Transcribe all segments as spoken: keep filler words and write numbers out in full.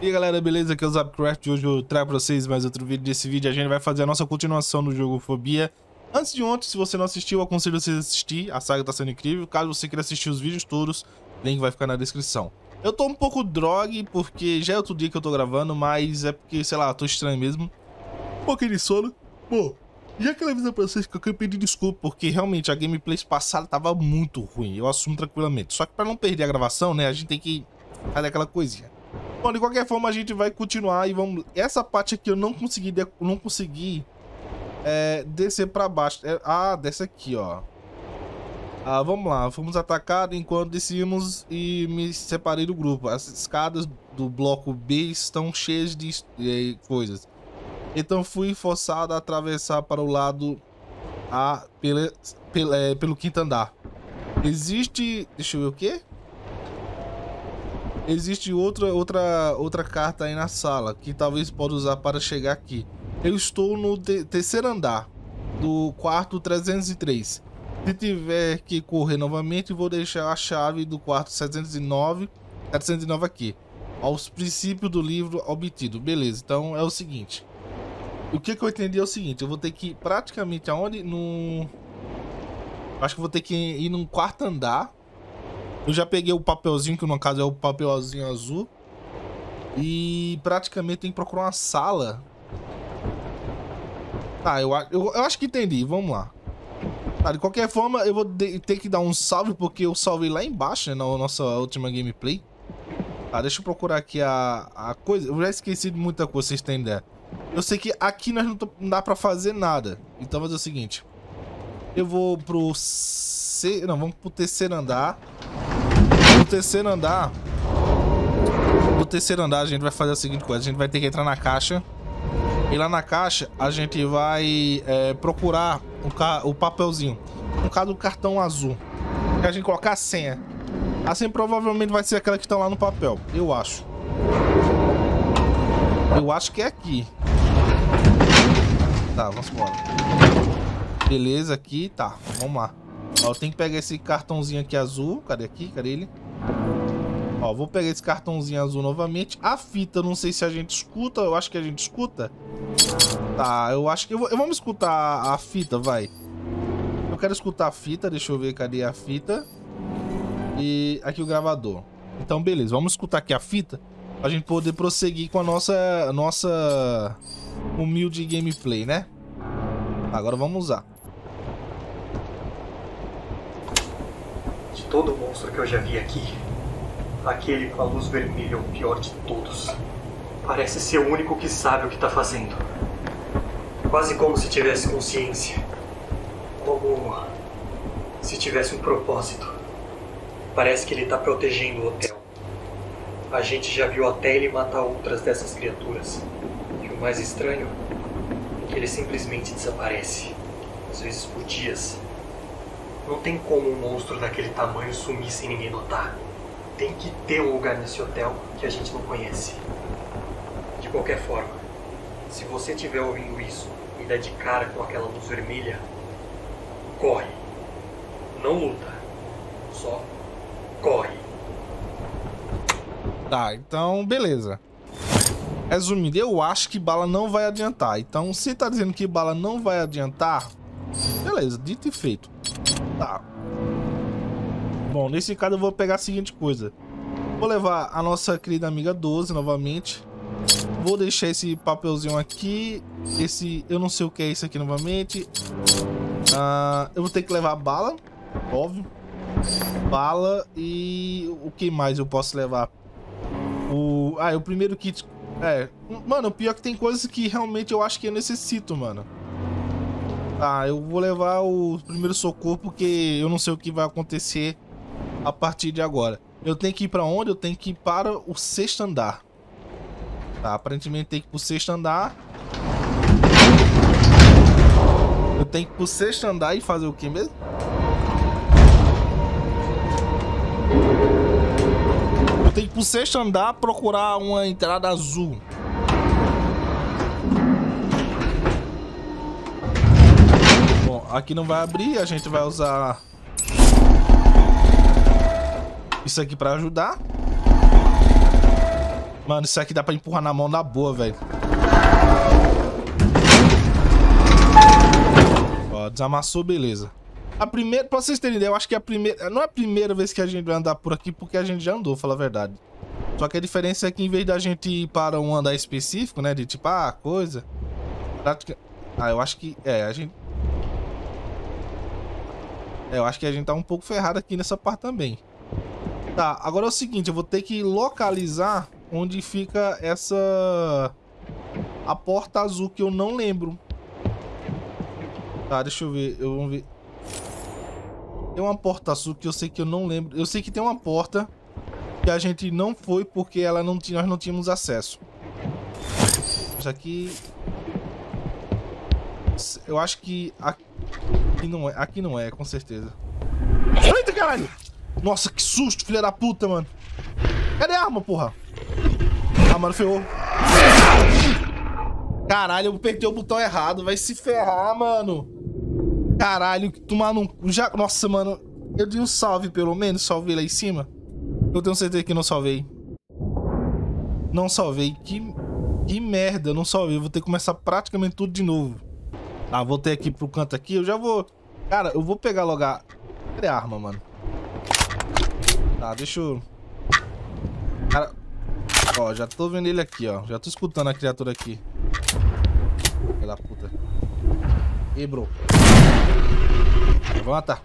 E aí galera, beleza? Aqui é o ZappyCraft e hoje eu trago pra vocês mais outro vídeo. Nesse vídeo a gente vai fazer a nossa continuação do jogo Fobia. Antes de ontem, se você não assistiu, eu aconselho vocês a assistir, a saga tá sendo incrível. Caso você queira assistir os vídeos todos, o link vai ficar na descrição. Eu tô um pouco drogue porque já é outro dia que eu tô gravando, mas é porque, sei lá, tô estranho mesmo. Um pouquinho de sono. Bom, já quero avisar pra vocês que eu quero pedir desculpa, porque realmente a gameplay passada tava muito ruim, eu assumo tranquilamente. Só que pra não perder a gravação, né, a gente tem que fazer aquela coisinha. Bom, de qualquer forma a gente vai continuar e vamos... Essa parte aqui eu não consegui, de... não consegui é, descer pra baixo. É... Ah, dessa aqui, ó. Ah, vamos lá. Fomos atacados enquanto descíamos e me separei do grupo. As escadas do bloco B estão cheias de eh, coisas. Então fui forçado a atravessar para o lado A pela, pela, é, pelo quinto andar. Existe... Deixa eu ver o quê? Existe outra, outra, outra carta aí na sala, que talvez possa usar para chegar aqui. Eu estou no te terceiro andar, do quarto trezentos e três. Se tiver que correr novamente, vou deixar a chave do quarto setecentos e nove aqui. Aos princípios do livro obtido. Beleza, então é o seguinte. O que, que eu entendi é o seguinte, eu vou ter que ir praticamente aonde? No... Acho que vou ter que ir num quarto andar. Eu já peguei o papelzinho, que no caso é o papelzinho azul. E praticamente tem que procurar uma sala. Tá, eu, eu, eu acho que entendi, vamos lá. Tá, de qualquer forma eu vou de, ter que dar um salve, porque eu salvei lá embaixo, né, na nossa última gameplay. Tá, deixa eu procurar aqui a, a coisa. Eu já esqueci de muita coisa, vocês têm ideia. Eu sei que aqui nós não, tô, não dá pra fazer nada. Então vamos fazer o seguinte. Eu vou pro... C... Não, vamos pro terceiro andar. No terceiro andar, no terceiro andar a gente vai fazer a seguinte coisa, a gente vai ter que entrar na caixa e lá na caixa a gente vai é, procurar o, ca o papelzinho, no caso do cartão azul, que a gente colocar a senha. A senha provavelmente vai ser aquela que está lá no papel, eu acho. Eu acho que é aqui. Tá, vamos embora. Beleza, aqui, tá, vamos lá. Ó, eu tenho que pegar esse cartãozinho aqui azul, cadê aqui, cadê ele? Ó, vou pegar esse cartãozinho azul novamente. A fita, não sei se a gente escuta. Eu acho que a gente escuta. Tá, eu acho que... Eu vou, eu vou me escutar a, a fita, vai. Eu quero escutar a fita. Deixa eu ver, cadê a fita? E aqui o gravador. Então, beleza. Vamos escutar aqui a fita pra gente poder prosseguir com a nossa... Nossa... humilde gameplay, né? Agora vamos usar. De todo monstro que eu já vi aqui... Aquele com a luz vermelha é o pior de todos. Parece ser o único que sabe o que está fazendo. Quase como se tivesse consciência. Como se tivesse um propósito. Parece que ele está protegendo o hotel. A gente já viu até ele matar outras dessas criaturas. E o mais estranho é que ele simplesmente desaparece. Às vezes por dias. Não tem como um monstro daquele tamanho sumir sem ninguém notar. Tem que ter um lugar nesse hotel que a gente não conhece. De qualquer forma, se você estiver ouvindo isso e der de cara com aquela luz vermelha, corre. Não luta. Só corre. Tá, então beleza. Resumindo, eu acho que bala não vai adiantar. Então, se tá dizendo que bala não vai adiantar, beleza, dito e feito. Tá. Bom, nesse caso eu vou pegar a seguinte coisa. Vou levar a nossa querida amiga doze novamente. Vou deixar esse papelzinho aqui. Esse, eu não sei o que é isso aqui novamente. Ah, eu vou ter que levar bala, óbvio. Bala e... O que mais eu posso levar? O... Ah, é o primeiro kit... É... Mano, o pior é que tem coisas que realmente eu acho que eu necessito, mano. Tá, eu vou levar o primeiro socorro porque eu não sei o que vai acontecer... A partir de agora. Eu tenho que ir pra onde? Eu tenho que ir para o sexto andar. Tá, aparentemente tem que ir pro sexto andar. Eu tenho que ir pro sexto andar e fazer o que mesmo? Eu tenho que ir pro sexto andar procurar uma entrada azul. Bom, aqui não vai abrir. A gente vai usar isso aqui pra ajudar. Mano, isso aqui dá pra empurrar na mão na boa, velho. Ó, desamassou, beleza. A primeira, pra vocês terem ideia, eu acho que é a primeira... Não é a primeira vez que a gente vai andar por aqui, porque a gente já andou, fala a verdade. Só que a diferença é que em vez da gente ir para um andar específico, né, de tipo, ah, coisa... Prática... Ah, eu acho que... É, a gente... É, eu acho que a gente tá um pouco ferrado aqui nessa parte também. Tá, agora é o seguinte, eu vou ter que localizar onde fica essa... A porta azul que eu não lembro. Tá, deixa eu ver, eu vou ver... Tem uma porta azul que eu sei que eu não lembro. Eu sei que tem uma porta que a gente não foi porque ela não tinha, nós não tínhamos acesso. Isso aqui... Eu acho que... Aqui não é, aqui não é, com certeza. Eita, caralho! Nossa, que susto, filha da puta, mano. Cadê a arma, porra? Ah, mano, ferrou. Caralho, eu apertei o botão errado. Vai se ferrar, mano. Caralho, tomar num... Já... Nossa, mano, eu dei um salve, pelo menos. Salvei lá em cima. Eu tenho certeza que não salvei. Não salvei. Que, que merda, eu não salvei. Eu vou ter que começar praticamente tudo de novo. Tá, voltei aqui pro canto aqui. Eu já vou... Cara, eu vou pegar logo a... Cadê a arma, mano? Tá, deixa eu... Cara... Ó, já tô vendo ele aqui, ó. Já tô escutando a criatura aqui. Filha da puta. Ei, bro. Levanta.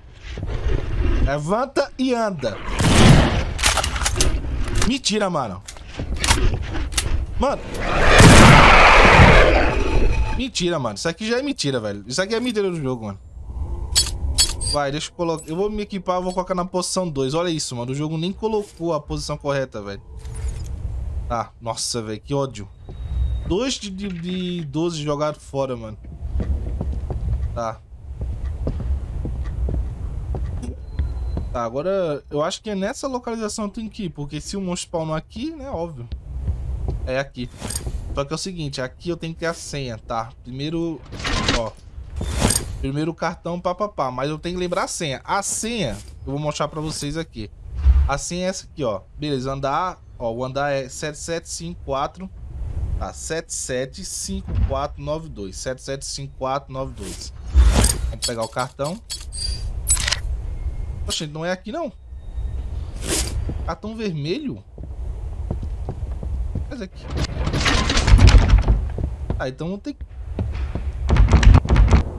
Levanta e anda. Mentira, mano. Mano. Mentira, mano. Isso aqui já é mentira, velho. Isso aqui é mentira do jogo, mano. Vai, deixa eu colocar. Eu vou me equipar, eu vou colocar na posição dois. Olha isso, mano. O jogo nem colocou a posição correta, velho. Tá. Nossa, velho. Que ódio. dois de doze jogado fora, mano. Tá. Tá, agora eu acho que é nessa localização que tem que ir, porque se o monstro spawnar aqui, né, óbvio. É aqui. Só que é o seguinte, aqui eu tenho que ter a senha, tá? Primeiro, ó. Primeiro cartão, papapá. Mas eu tenho que lembrar a senha. A senha, eu vou mostrar pra vocês aqui. A senha é essa aqui, ó. Beleza, andar, ó, o andar é sete sete cinco quatro. Tá, sete sete cinco quatro nove dois. sete sete cinco quatro nove dois. Vamos pegar o cartão. Oxente, não é aqui não. Cartão vermelho? Mas aqui. Ah, então não tem.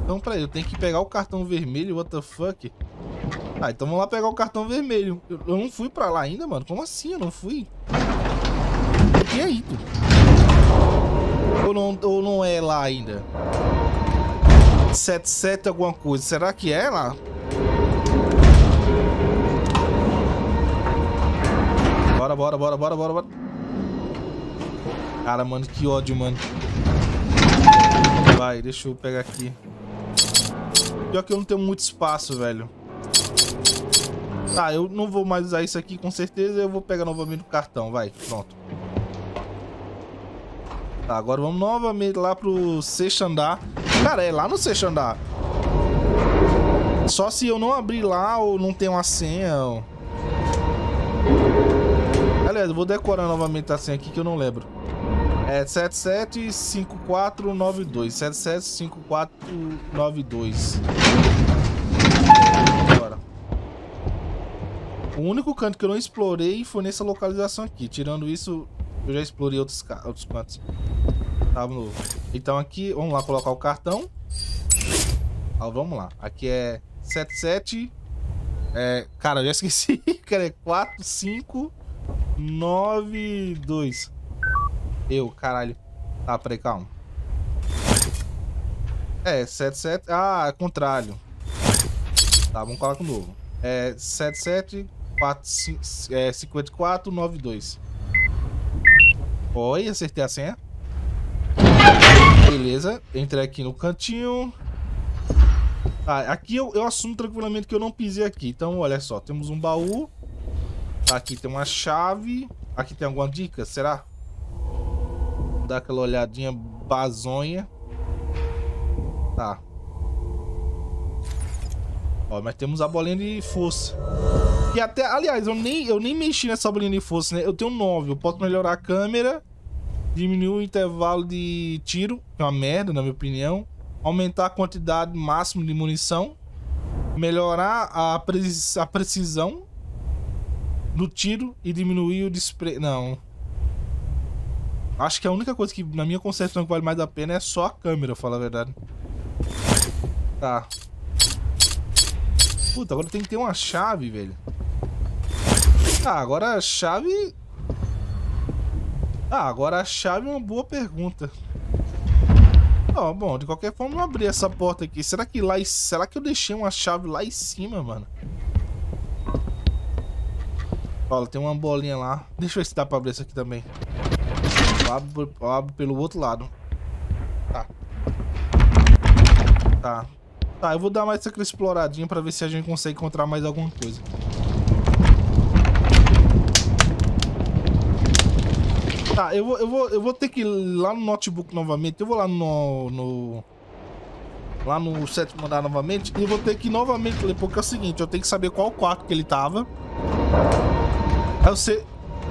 Então peraí, eu tenho que pegar o cartão vermelho, what the fuck? Ah, então vamos lá pegar o cartão vermelho. Eu, eu não fui pra lá ainda, mano. Como assim? Eu não fui? E aí, tu? Ou não, ou não é lá ainda? setenta e sete alguma coisa. Será que é lá? Bora, bora, bora, bora, bora, bora. Cara, mano, que ódio, mano. Vai, deixa eu pegar aqui. Pior que eu não tenho muito espaço, velho. Tá, eu não vou mais usar isso aqui, com certeza. Eu vou pegar novamente o cartão, vai, pronto. Tá, agora vamos novamente lá pro sexto andar. Cara, é lá no sexto andar. Só se eu não abrir lá ou não tem uma senha ou... Aliás, eu vou decorar novamente a senha aqui que eu não lembro. É sete sete cinco quatro nove dois. sete sete cinco quatro nove dois. Bora. O único canto que eu não explorei foi nessa localização aqui. Tirando isso, eu já explorei outros, outros cantos. Tá, novo. Então aqui, vamos lá colocar o cartão. Ah, vamos lá. Aqui é sete sete. É, cara, eu já esqueci. Cara, é quatro cinco nove dois. Eu, caralho. Tá, peraí, calma. É, sete sete. Ah, é contrário. Tá, vamos colocar de novo. É sete sete quatro cinco quatro nove dois. Oi, acertei a senha. Beleza, entrei aqui no cantinho. Tá, aqui eu, eu assumo tranquilamente que eu não pisei aqui. Então, olha só, temos um baú. Aqui tem uma chave. Aqui tem alguma dica, será? Vou dar aquela olhadinha bazonha. Tá. Ó, mas temos a bolinha de força. E até, aliás, eu nem, eu nem mexi nessa bolinha de força, né? Eu tenho nove, eu posso melhorar a câmera. Diminuir o intervalo de tiro, que é uma merda, na minha opinião. Aumentar a quantidade máxima de munição. Melhorar a, pre a precisão do tiro e diminuir o despre... Não. Acho que a única coisa que, na minha concepção, que vale mais a pena é só a câmera, pra falar a verdade. Tá. Puta, agora tem que ter uma chave, velho. Tá, ah, agora a chave... Ah, agora a chave é uma boa pergunta. Ó, bom, de qualquer forma eu abri essa porta aqui. Será que lá... Será que eu deixei uma chave lá em cima, mano? Olha, tem uma bolinha lá. Deixa eu ver se dá pra abrir isso aqui também. Eu abro, eu abro pelo outro lado. Tá. Tá. Tá, eu vou dar mais aquela exploradinha pra ver se a gente consegue encontrar mais alguma coisa. Tá, eu vou, eu vou, eu vou ter que ir lá no notebook novamente. Eu vou lá no... no lá no sétimo andar novamente. E eu vou ter que ir novamente ler, porque é o seguinte. Eu tenho que saber qual quarto que ele tava. Eu, sei,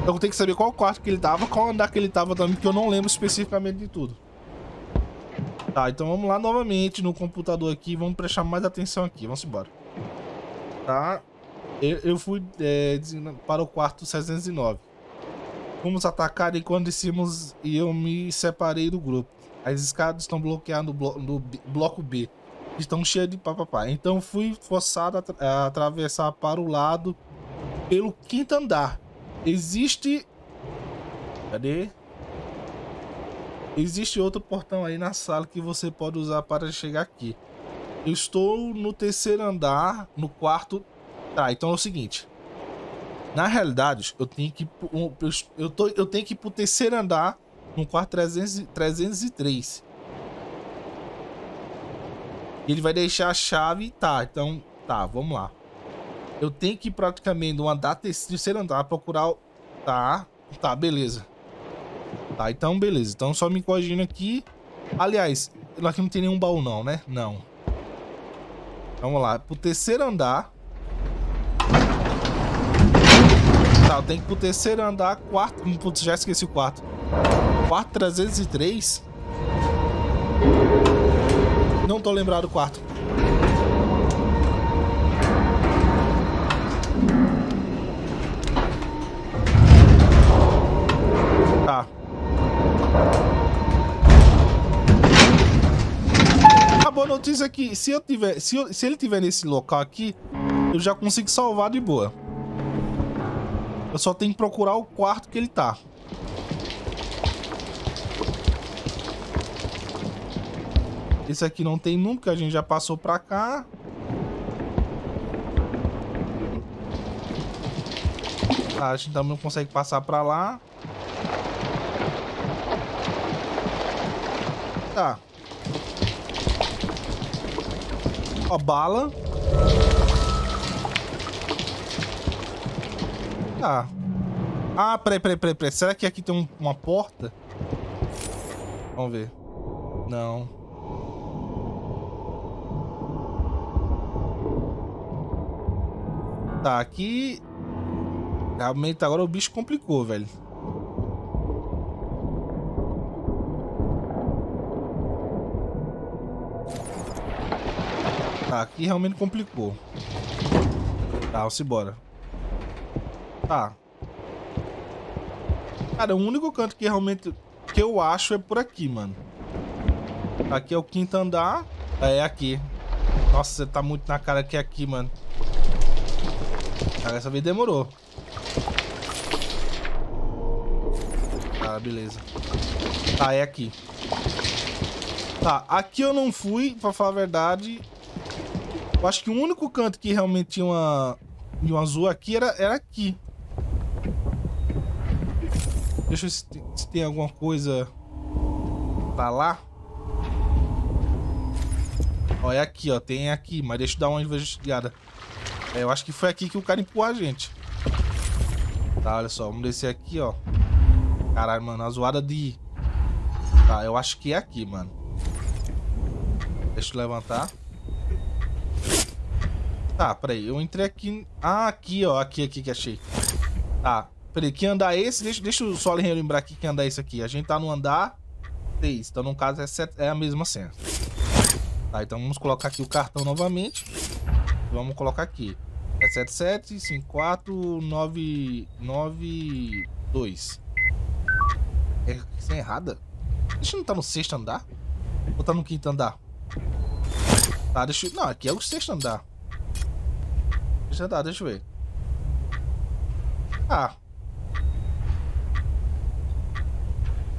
eu vou ter que saber qual quarto que ele tava, qual andar que ele tava também, porque eu não lembro especificamente de tudo. Tá, então vamos lá novamente no computador aqui. Vamos prestar mais atenção aqui. Vamos embora. Tá. Eu, eu fui é, para o quarto seiscentos e nove. Fomos atacados enquanto descemos e eu me separei do grupo. As escadas estão bloqueadas no, blo no B, bloco B. Estão cheias de papapá. Então fui forçado a, tra a atravessar para o lado... Pelo quinto andar. Existe... Cadê? Existe outro portão aí na sala que você pode usar para chegar aqui. Eu estou no terceiro andar, no quarto... Tá, então é o seguinte. Na realidade, eu tenho que ir pro, eu tô, eu tenho que ir pro terceiro andar, no quarto trezentos e três. Ele vai deixar a chave... Tá, então... Tá, vamos lá. Eu tenho que ir praticamente no andar, terceiro andar, procurar o... Tá, tá, beleza. Tá, então beleza. Então só me corrigindo aqui. Aliás, aqui não tem nenhum baú não, né? Não. Vamos lá, pro terceiro andar. Tá, eu tenho que ir pro terceiro andar, quarto... Putz, já esqueci o quarto. Quarto trezentos e três. Não tô lembrado do quarto. Tá. A boa notícia é que se, eu tiver, se, eu, se ele tiver nesse local aqui, eu já consigo salvar de boa. Eu só tenho que procurar o quarto que ele tá. Esse aqui não tem nunca, a gente já passou pra cá. Tá, a gente também não consegue passar pra lá. Tá. Ó, bala. Tá. Ah, peraí, peraí, peraí, peraí. Será que aqui tem um, uma porta? Vamos ver. Não. Tá, aqui... Realmente agora o bicho complicou, velho. Tá, aqui realmente complicou. Tá, vamos embora. Tá. Cara, o único canto que realmente... Que eu acho é por aqui, mano. Aqui é o quinto andar. É aqui. Nossa, você tá muito na cara que é aqui, mano. Cara, essa vez demorou. Tá, beleza. Tá, é aqui. Tá, aqui eu não fui, pra falar a verdade... Eu acho que o único canto que realmente tinha uma, uma azul aqui era, era aqui. Deixa eu ver se tem, se tem alguma coisa pra lá. Ó, é aqui, ó. Tem aqui, mas deixa eu dar uma investigada. É, eu acho que foi aqui que o cara empurrou a gente. Tá, olha só. Vamos descer aqui, ó. Caralho, mano. A zoada de... Tá, eu acho que é aqui, mano. Deixa eu levantar. Tá, peraí, eu entrei aqui... Ah, aqui, ó, aqui, aqui que achei. Tá, peraí, que andar é esse? Deixa, deixa eu só lembrar aqui que andar é esse aqui. A gente tá no andar seis, então no caso é, set... é a mesma senha. Tá, então vamos colocar aqui o cartão novamente. Vamos colocar aqui. É sete sete cinco quatro nove nove dois. É senha errada? Deixa eu não tá no sexto andar? Ou tá no quinto andar? Tá, deixa eu... Não, aqui é o sexto andar. Já dá, deixa eu ver. Ah.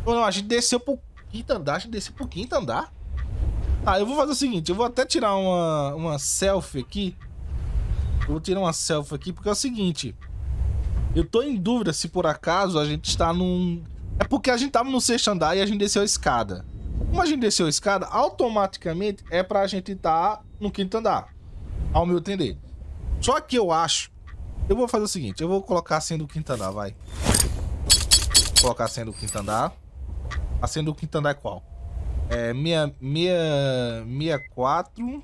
Ou não, a gente desceu pro quinto andar. A gente desceu pro quinto andar. Ah, eu vou fazer o seguinte. Eu vou até tirar uma, uma selfie aqui. Eu vou tirar uma selfie aqui porque é o seguinte. Eu tô em dúvida se por acaso a gente está num... É porque a gente tava no sexto andar e a gente desceu a escada. Como a gente desceu a escada, automaticamente é pra gente estar tá no quinto andar. Ao meu entender. Só que eu acho... Eu vou fazer o seguinte. Eu vou colocar a senha do quinto andar, vai. Vou colocar a senha do quinto andar. A senha do quinto andar é qual? É... seis quatro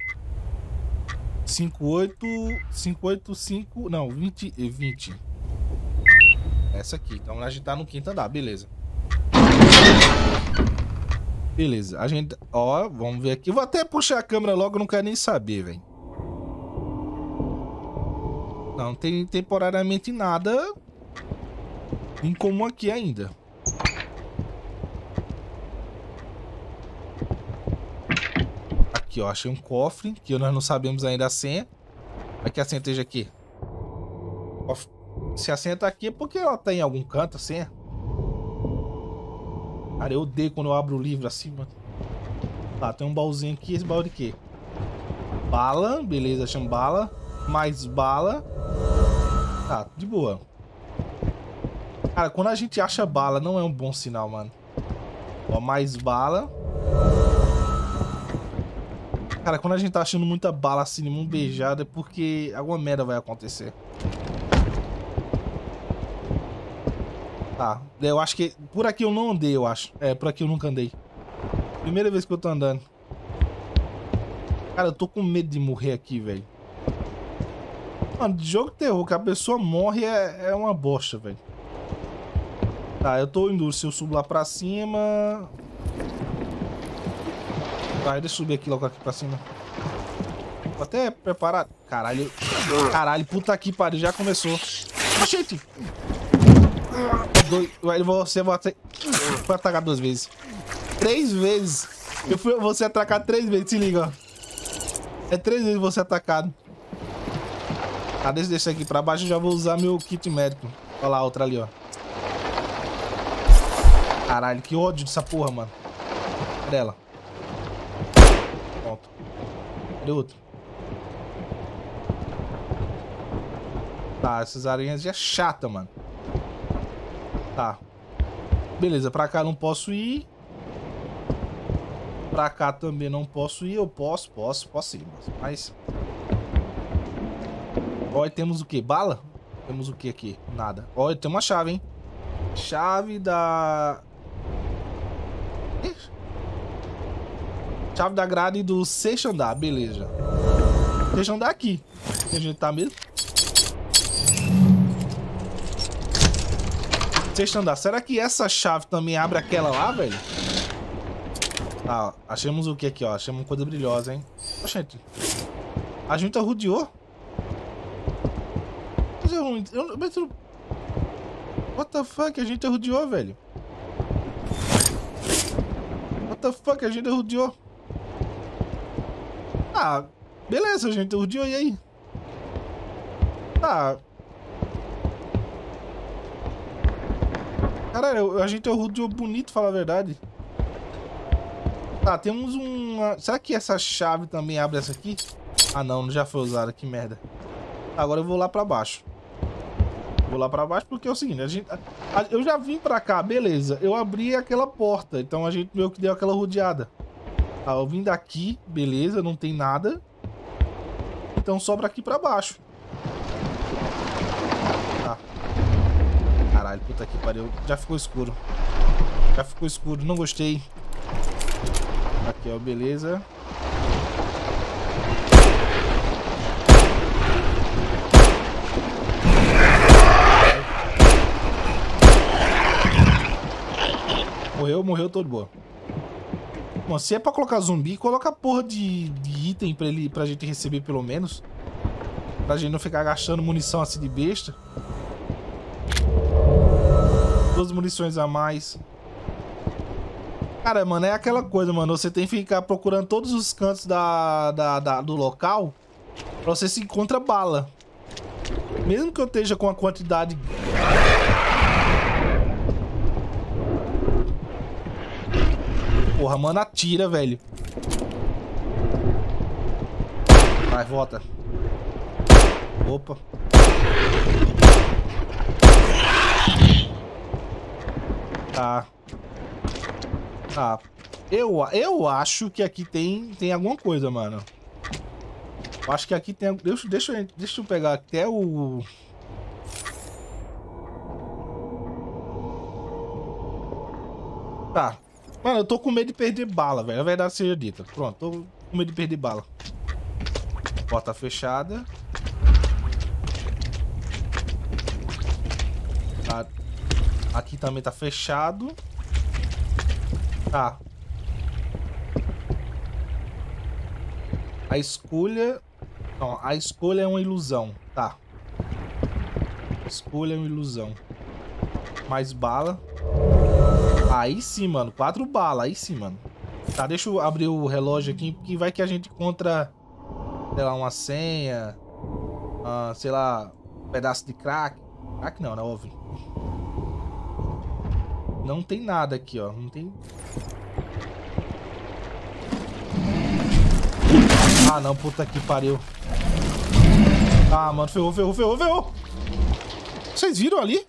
cinco oito cinco oito cinco... Não, vinte e vinte. Essa aqui. Então a gente tá no quinto andar. Beleza. Beleza. A gente... Ó, vamos ver aqui. Eu vou até puxar a câmera logo. Eu não quero nem saber, velho. Não tem temporariamente nada em comum aqui ainda. Aqui, ó. Achei um cofre que nós não sabemos ainda a senha. Vai que a senha esteja aqui. Se a senha tá aqui é porque ela tá em algum canto, a senha. Cara, eu odeio quando eu abro o livro assim, mano. Tá, tem um baúzinho aqui. Esse baú de quê? Bala. Beleza, achamos bala. Mais bala. Tá, de boa. Cara, quando a gente acha bala, não é um bom sinal, mano. Ó, mais bala. Cara, quando a gente tá achando muita bala assim, nenhum beijado, é porque alguma merda vai acontecer. Tá, eu acho que... Por aqui eu não andei, eu acho. É, por aqui eu nunca andei. Primeira vez que eu tô andando. Cara, eu tô com medo de morrer aqui, velho. Mano, de jogo de terror, que a pessoa morre é, é uma bosta, velho. Tá, eu tô indo. Se eu subo lá pra cima... Tá, deixa eu subir aqui logo aqui pra cima. Vou até preparar... Caralho. Caralho, puta que pariu. Já começou. Gente! Dois... Você vai atacar duas vezes. Três vezes. Eu fui você atacar três vezes. Se liga, ó. É três vezes você atacado. Ah, deixa desse aqui pra baixo, eu já vou usar meu kit médico. Olha lá, a outra ali, ó. Caralho, que ódio dessa porra, mano. Cadê ela? Pronto. Cadê outro? Tá, essas aranhas já é chata, mano. Tá. Beleza, pra cá não posso ir. Pra cá também não posso ir. Eu posso, posso, posso ir, mas... Ó, e temos o que? Bala? Temos o que aqui? Nada. Ó, e tem uma chave, hein? Chave da... Ih. Chave da grade do sexto andar, beleza. Sexto andar aqui. A gente tá mesmo. Sexto andar. Será que essa chave também abre aquela lá, velho? Tá, ó. Achamos o que aqui, ó? Achamos uma coisa brilhosa, hein? Oxente. A gente rodeou. Eu, mas eu... What the fuck? A gente rodeou, velho. What the fuck? A gente rodeou. Ah, beleza, a gente rodeou, e aí? Tá. Caralho, a gente rodeou bonito, falar a verdade. Tá, temos uma... Será que essa chave também abre essa aqui? Ah, não, já foi usada, que merda. Agora eu vou lá pra baixo. Vou lá pra baixo porque é o seguinte, a gente, a, a, eu já vim pra cá, beleza. Eu abri aquela porta, então a gente meio que deu aquela rodeada. Tá, eu vim daqui, beleza, não tem nada. Então sobra aqui pra baixo. Tá. Caralho, puta que pariu. Já ficou escuro. Já ficou escuro, não gostei. Aqui, ó, beleza. morreu, morreu, tô de boa. Bom, se é pra colocar zumbi, coloca a porra de, de item pra, ele, pra gente receber pelo menos. Pra gente não ficar gastando munição assim de besta. Duas munições a mais. Cara, mano, é aquela coisa, mano. Você tem que ficar procurando todos os cantos da, da, da, do local pra você se encontrar bala. Mesmo que eu esteja com a quantidade... Porra, mano, atira, velho. Vai, volta. Opa. Tá. Tá. Eu, eu acho que aqui tem, tem alguma coisa, mano. Eu acho que aqui tem... Deixa, deixa, deixa eu pegar até o... Tá. Mano, eu tô com medo de perder bala, velho. A verdade seja dita. Pronto, tô com medo de perder bala. Porta fechada. Tá. Aqui também tá fechado. Tá. A escolha... Não, a escolha é uma ilusão. Tá. A escolha é uma ilusão. Mais bala. Aí sim, mano. Quatro balas. Aí sim, mano. Tá, deixa eu abrir o relógio aqui, porque vai que a gente encontra, sei lá, uma senha, ah, sei lá, um pedaço de crack. Crack não, né? Óbvio. Não tem nada aqui, ó. Não tem... Ah, não. Puta que pariu. Ah, mano. Ferrou, ferrou, ferrou, ferrou. Vocês viram ali?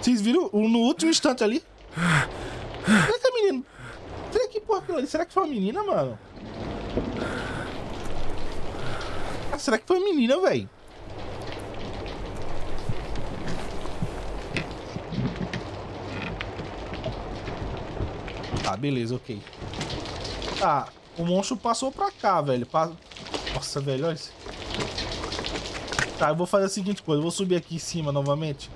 Vocês viram no último instante ali? Será que é menino? Será que porra aquilo ali? Será que foi uma menina, mano? Ah, será que foi uma menina, velho? Tá, beleza, ok. Tá, o monstro passou pra cá, velho. Nossa, velho, olha isso. Tá, eu vou fazer a seguinte coisa. Eu vou subir aqui em cima novamente.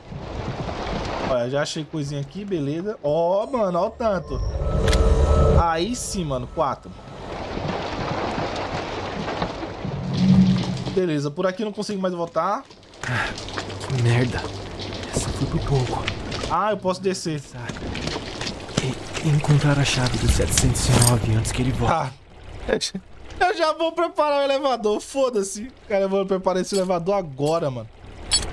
Olha, já achei coisinha aqui, beleza. Ó, oh, mano, ó o tanto. Aí sim, mano, quatro. Beleza, por aqui eu não consigo mais voltar. Ah, que merda. Essa foi por pouco. Ah, eu posso descer. E encontrar a chave do sete zero nove antes que ele volte. Ah, eu já vou preparar o elevador, foda-se. Cara, eu vou preparar esse elevador agora, mano.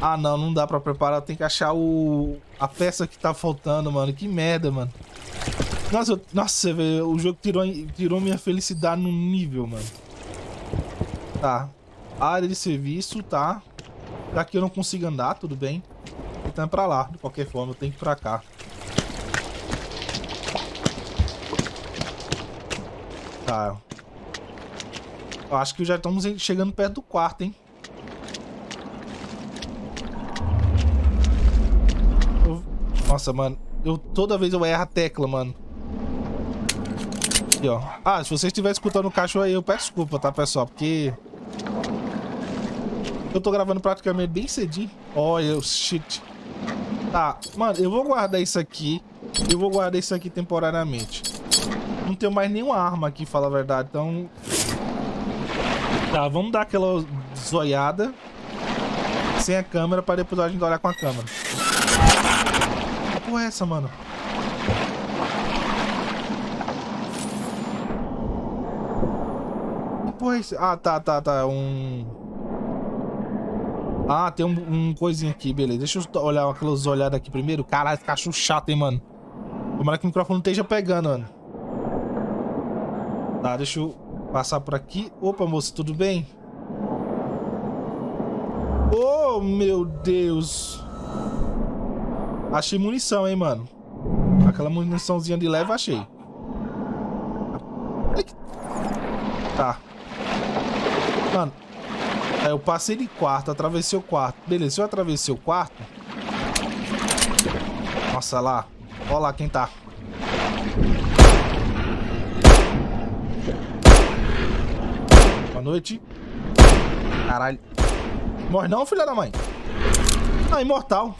Ah, não, não dá pra preparar. Tem que achar o... a peça que tá faltando, mano. Que merda, mano. Nossa, eu... Nossa, velho. O jogo tirou... tirou minha felicidade num nível, mano. Tá. Área de serviço, tá. Daqui eu não consigo andar, tudo bem. Então é pra lá. De qualquer forma, eu tenho que ir pra cá. Tá. Eu acho que já estamos chegando perto do quarto, hein. Nossa, mano, eu toda vez eu erro a tecla, mano. Aqui, ó. Ah, se você estiver escutando o cachorro aí, eu peço desculpa, tá, pessoal? Porque eu tô gravando praticamente bem cedinho. Olha, shit. Tá, mano, eu vou guardar isso aqui. Eu vou guardar isso aqui temporariamente. Não tenho mais nenhuma arma aqui, fala a verdade, então... Tá, vamos dar aquela zoiada. Sem a câmera, pra depois a gente olhar com a câmera. Essa, mano. Pois... Ah, tá, tá, tá. Um... Ah, tem um, um coisinho aqui, beleza. Deixa eu olhar aquelas olhadas aqui primeiro. Caralho, cachorro chato, hein, mano. Tomara que o microfone não esteja pegando, mano. Tá, deixa eu passar por aqui. Opa, moço, tudo bem? Oh, meu Deus. Achei munição, hein, mano. Aquela muniçãozinha de leve, achei. Tá. Mano, aí eu passei de quarto, atravessei o quarto. Beleza, se eu atravessei o quarto... Nossa, lá. Olha lá quem tá. Boa noite. Caralho. Morre não, filha da mãe. Ah, imortal.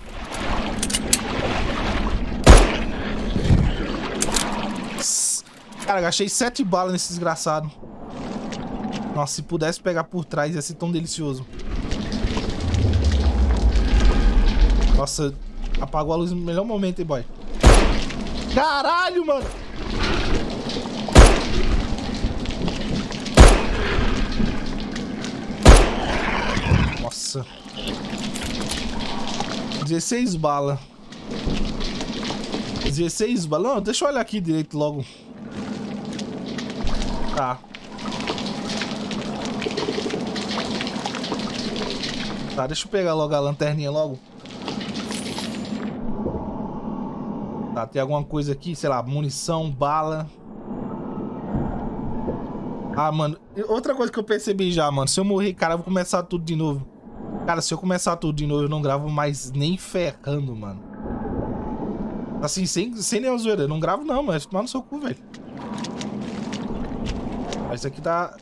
Cara, gastei sete balas nesse desgraçado. Nossa, se pudesse pegar por trás ia ser tão delicioso. Nossa, apagou a luz no melhor momento, hein, boy. Caralho, mano. Nossa. dezesseis balas. dezesseis balas. Não, deixa eu olhar aqui direito logo. Tá. Tá, deixa eu pegar logo a lanterninha logo. Tá, tem alguma coisa aqui, sei lá, munição, bala. Ah, mano, outra coisa que eu percebi já, mano. Se eu morrer, cara, eu vou começar tudo de novo. Cara, se eu começar tudo de novo, eu não gravo mais nem ferrando, mano. Assim, sem, sem nenhuma zoeira. Eu não gravo não, mano. Tomar no seu cu, velho. Mas isso aqui tá...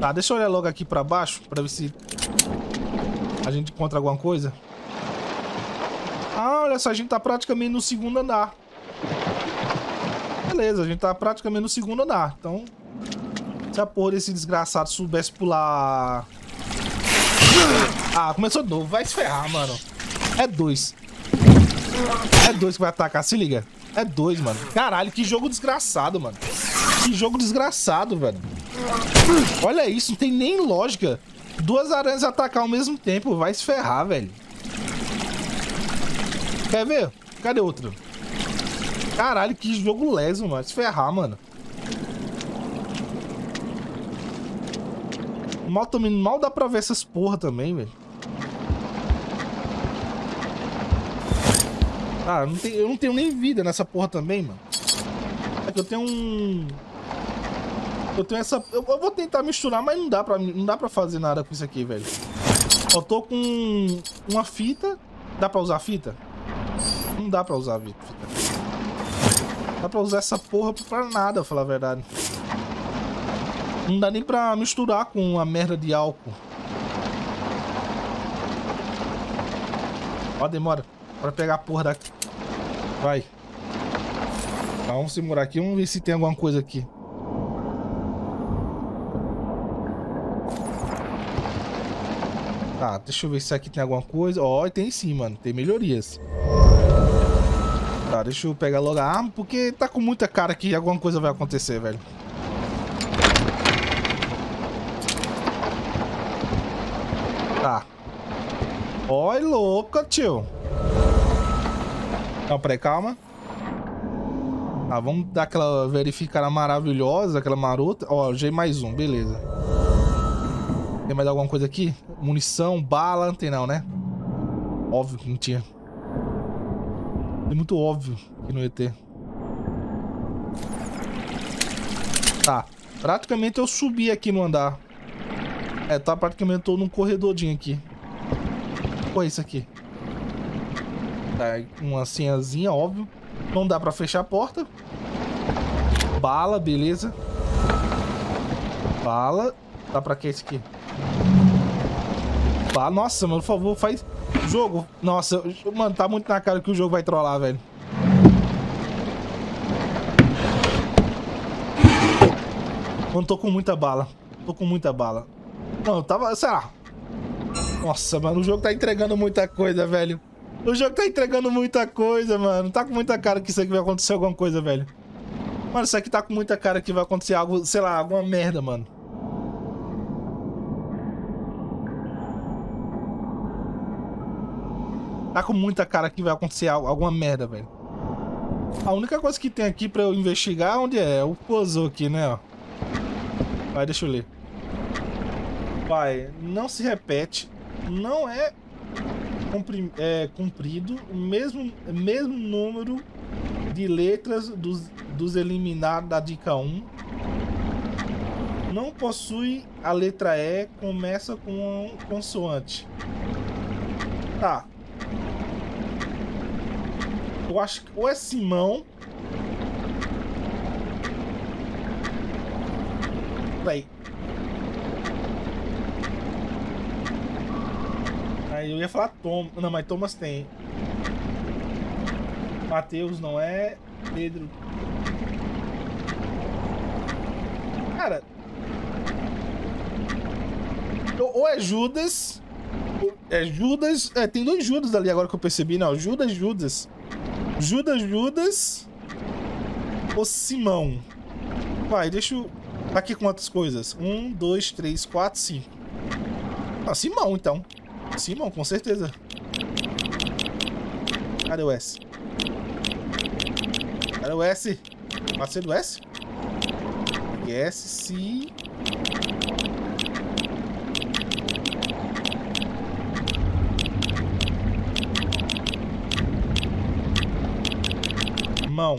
Tá, deixa eu olhar logo aqui pra baixo, pra ver se a gente encontra alguma coisa. Ah, olha só, a gente tá praticamente no segundo andar. Beleza, a gente tá praticamente no segundo andar. Então, se a porra desse desgraçado soubesse pular... Ah, começou de novo. Vai se ferrar, mano. É dois. É dois que vai atacar, se liga. É dois, mano. Caralho, que jogo desgraçado, mano. Que jogo desgraçado, velho. Olha isso, não tem nem lógica. Duas aranhas atacar ao mesmo tempo. Vai se ferrar, velho. Quer ver? Cadê outro? Caralho, que jogo leso, mano. Se ferrar, mano. Mal, também, mal dá pra ver essas porra também, velho. Ah, não tem, eu não tenho nem vida nessa porra também, mano. É que eu tenho um... Eu tenho essa... Eu, eu vou tentar misturar, mas não dá, pra, não dá pra fazer nada com isso aqui, velho. Eu tô com uma fita. Dá pra usar a fita? Não dá pra usar a fita. Dá pra usar essa porra pra nada, falar a verdade. Não dá nem pra misturar com a merda de álcool. Ó, demora. Pra pegar a porra daqui. Vai. Tá, vamos segurar aqui. Vamos ver se tem alguma coisa aqui. Tá, deixa eu ver se aqui tem alguma coisa. Ó, tem sim, mano. Tem melhorias. Tá, deixa eu pegar logo a arma, porque tá com muita cara que alguma coisa vai acontecer, velho. Tá. Oi, louca, tio. Não, peraí, calma. Tá, vamos dar aquela verificada maravilhosa, aquela marota. Ó, já mais um, beleza. Tem mais alguma coisa aqui? Munição, bala, não tem não, né? Óbvio que não tinha. É muito óbvio que não ia ter. Tá. Praticamente eu subi aqui no andar. É, tá praticamente todo num corredorzinho aqui. Qual é isso aqui? Tá, uma senhazinha, óbvio. Não dá pra fechar a porta. Bala, beleza. Bala. Dá pra que isso aqui? Bala. Nossa, mano, por favor, faz... Jogo, nossa, mano, tá muito na cara que o jogo vai trollar, velho. Mano, tô com muita bala. Tô com muita bala. Não, tava, será? Nossa, mano, o jogo tá entregando muita coisa, velho. O jogo tá entregando muita coisa, mano. Tá com muita cara que isso aqui vai acontecer alguma coisa, velho. Mano, isso aqui tá com muita cara que vai acontecer algo, sei lá, alguma merda, mano. Tá com muita cara que vai acontecer alguma merda, velho. A única coisa que tem aqui pra eu investigar é onde é. O puzzle aqui, né, ó. Vai, deixa eu ler. Vai, não se repete. Não é, cumpri é cumprido o mesmo, mesmo número de letras dos, dos eliminados da dica um. Não possui a letra E. Começa com um consoante. Tá. Eu acho que ou é Simão. Peraí. Aí eu ia falar Tom. Não, mas Thomas tem. Mateus não é. Pedro Cara... Ou é Judas... É Judas... É, tem dois Judas ali agora que eu percebi. Não, Judas, Judas. Judas, Judas... Ou Simão. Vai, deixa eu... Aqui quantas coisas? Um, dois, três, quatro, cinco. Ah, Simão, então. Simão, com certeza. Cadê o S? Cadê o S? Passei do S? S, sim... Mão.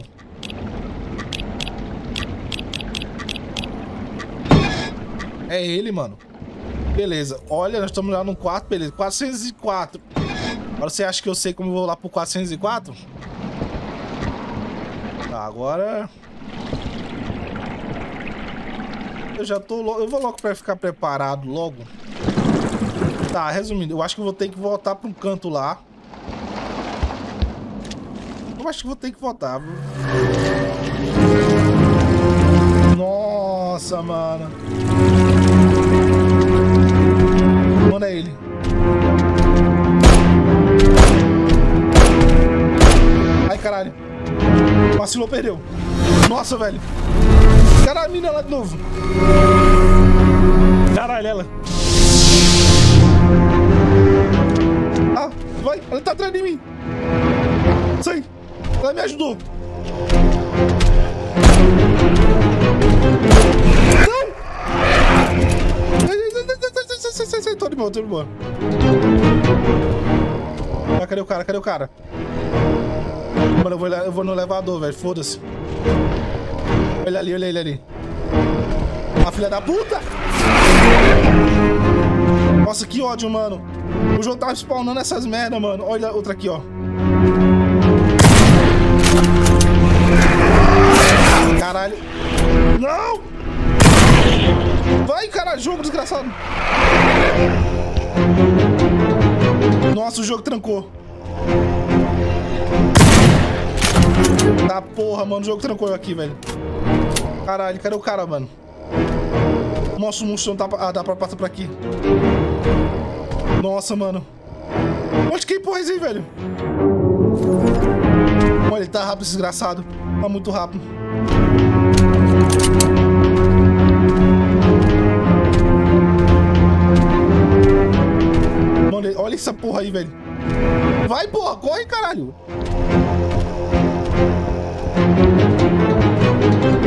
É ele, mano. Beleza. Olha, nós estamos lá no quarto. Beleza. quatrocentos e quatro. Agora você acha que eu sei como eu vou lá pro quatrocentos e quatro? Tá, agora... Eu já tô... Lo... Eu vou logo pra ficar preparado logo. Tá, resumindo. Eu acho que eu vou ter que voltar pra um canto lá. Eu acho que vou ter que voltar. Nossa, mano. Mano, é ele. Ai, caralho. Vacilou, perdeu. Nossa, velho. Caralho, a mina lá de novo. Caralho, ela. Ah, vai. Ela tá atrás de mim. Sai. Ela me ajudou. Não! Tô de boa, tô de boa. Ah, cadê o cara? Cadê o cara? Mano, eu vou, eu vou no elevador, velho. Foda-se. Olha ali, olha ele ali. A filha da puta! Nossa, que ódio, mano. O jogo tava spawnando essas merda, mano. Olha outra aqui, ó. Caralho. Não! Vai, cara, jogo desgraçado. Nossa, o jogo trancou. Tá porra, mano, o jogo trancou aqui, velho. Caralho, cadê o cara, mano? Nossa, o monstro não tá... Ah, dá pra passar pra aqui. Nossa, mano. Onde que porra é isso aí, velho? Olha, ele tá rápido, desgraçado. Tá muito rápido. Mano, olha essa porra aí, velho. Vai, porra, corre, caralho.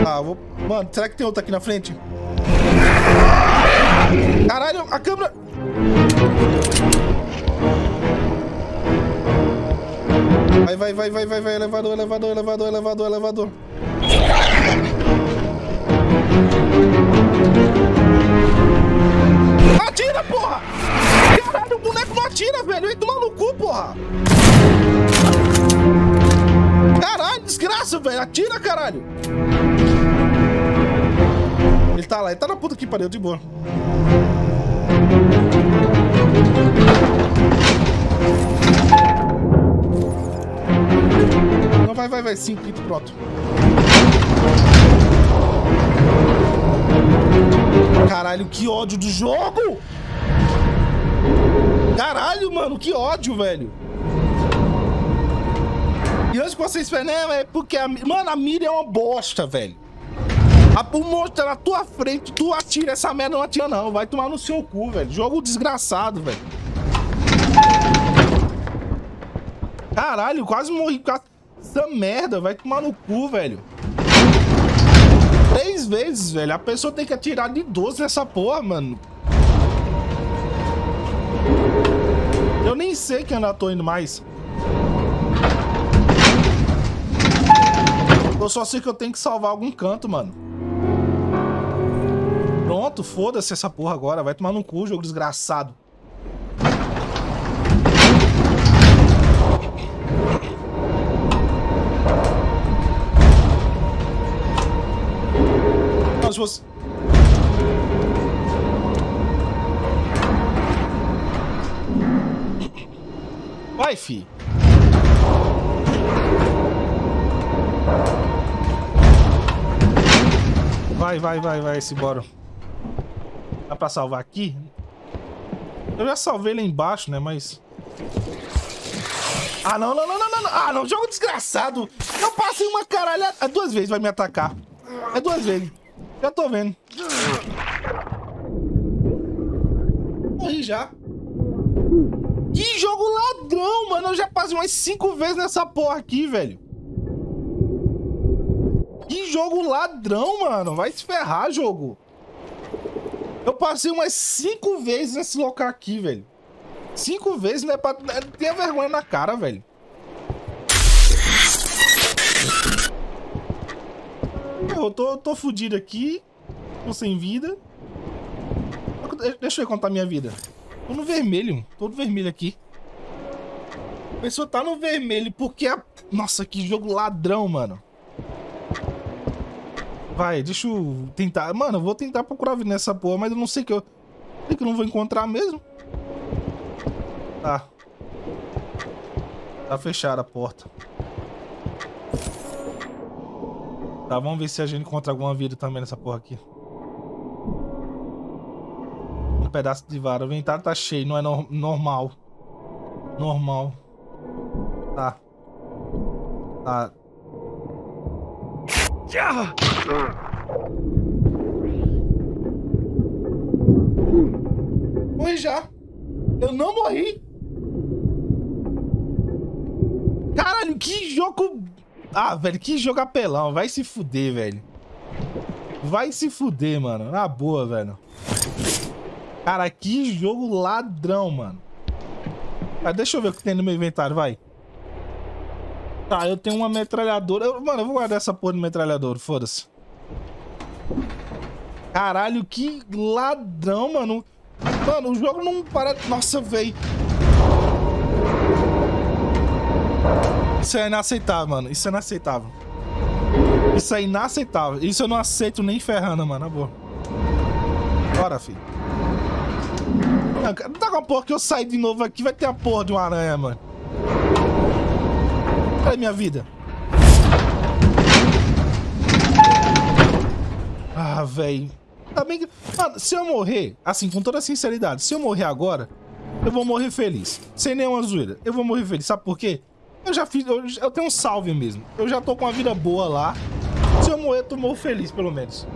Ah, vou... Mano, será que tem outro aqui na frente? Caralho, a câmera... Vai, vai, vai, vai, vai, vai, elevador, elevador, elevador, elevador, elevador. Atira, porra! Caralho, o boneco não atira, velho. Ele tomou no cu, porra! Caralho, desgraça, velho. Atira, caralho! Ele tá lá, ele tá na puta que pariu, de boa. Não, vai, vai, vai, cinco hits, pronto. Caralho, que ódio do jogo! Caralho, mano, que ódio, velho! E antes que vocês falem, não, é porque a... Mano, a mira é uma bosta, velho. A... O monstro tá na tua frente, tu atira essa merda, não atira não. Vai tomar no seu cu, velho. Jogo desgraçado, velho. Caralho, quase morri com essa merda. Vai tomar no cu, velho. Três vezes, velho. A pessoa tem que atirar de doze nessa porra, mano. Eu nem sei que ainda tô indo mais. Eu só sei que eu tenho que salvar algum canto, mano. Pronto, foda-se essa porra agora. Vai tomar no cu, jogo desgraçado. Se fosse... Vai, fi. Vai, vai, vai, vai, vai, esse boro. Dá pra salvar aqui? Eu já salvei lá embaixo, né, mas... Ah, não, não, não, não, não, ah, não, jogo desgraçado. Eu passei uma caralhada. É duas vezes vai me atacar. É duas vezes. Já tô vendo. Morri já. Que jogo ladrão, mano. Eu já passei umas cinco vezes nessa porra aqui, velho. Que jogo ladrão, mano. Vai se ferrar, jogo. Eu passei umas cinco vezes nesse local aqui, velho. Cinco vezes, não é pra... Tenha vergonha na cara, velho. Eu tô, tô fudido aqui. Tô sem vida. Deixa eu contar minha vida. Tô no vermelho. Tô no vermelho aqui. A pessoa tá no vermelho porque a... Nossa, que jogo ladrão, mano. Vai, deixa eu tentar. Mano, eu vou tentar procurar vida nessa porra, mas eu não sei que eu... Sei que eu não vou encontrar mesmo. Tá. Tá fechada a porta. Tá, vamos ver se a gente encontra alguma vida também nessa porra aqui. Um pedaço de vara. O inventário tá cheio, não é no normal. Normal. Tá. Tá. Morri já. Eu não morri. Caralho, que jogo... Ah, velho, que jogo apelão. Vai se fuder, velho. Vai se fuder, mano. Na boa, velho. Cara, que jogo ladrão, mano. Ah, deixa eu ver o que tem no meu inventário, vai. Tá, eu tenho uma metralhadora. Eu, mano, eu vou guardar essa porra de metralhadora, foda-se. Caralho, que ladrão, mano. Mano, o jogo não para... Nossa, velho. Isso é inaceitável, mano. Isso é inaceitável. Isso é inaceitável. Isso eu não aceito nem ferrando, mano. Na boa. Bora, filho. Não, tá com a porra que eu sair de novo aqui. Vai ter a porra de uma aranha, mano. Cadê minha vida? Ah, velho. Tá bem que... Mano, se eu morrer... Assim, com toda sinceridade. Se eu morrer agora, eu vou morrer feliz. Sem nenhuma zoeira. Eu vou morrer feliz. Sabe por quê? Eu já fiz, eu, eu tenho um salve mesmo. Eu já tô com uma vida boa lá. Se eu morrer, eu tô morro feliz, pelo menos.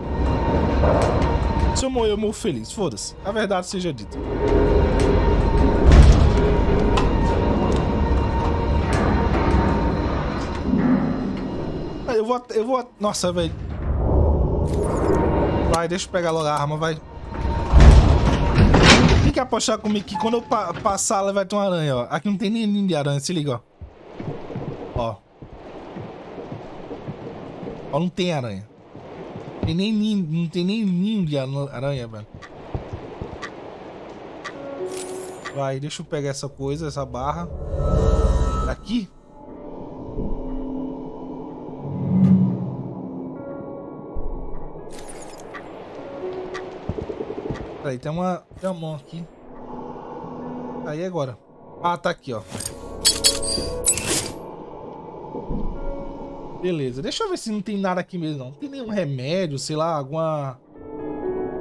Se eu morrer, eu morro feliz. Foda-se. A verdade seja dita. Eu vou... Eu vou... Nossa, velho. Vai, deixa eu pegar logo a arma, vai. Quem quer apostar comigo que quando eu pa passar, ela vai ter uma aranha, ó. Aqui não tem nem ninho de aranha, se liga, ó. Ó. Ó, não tem aranha. Não tem nem ninho, não tem nem ninho de aranha, velho. Vai, deixa eu pegar essa coisa, essa barra. Aqui. Peraí, tem uma, tem uma mão aqui. Aí agora. Ah, tá aqui, ó. Beleza, deixa eu ver se não tem nada aqui mesmo, não. Não tem nenhum remédio, sei lá, alguma...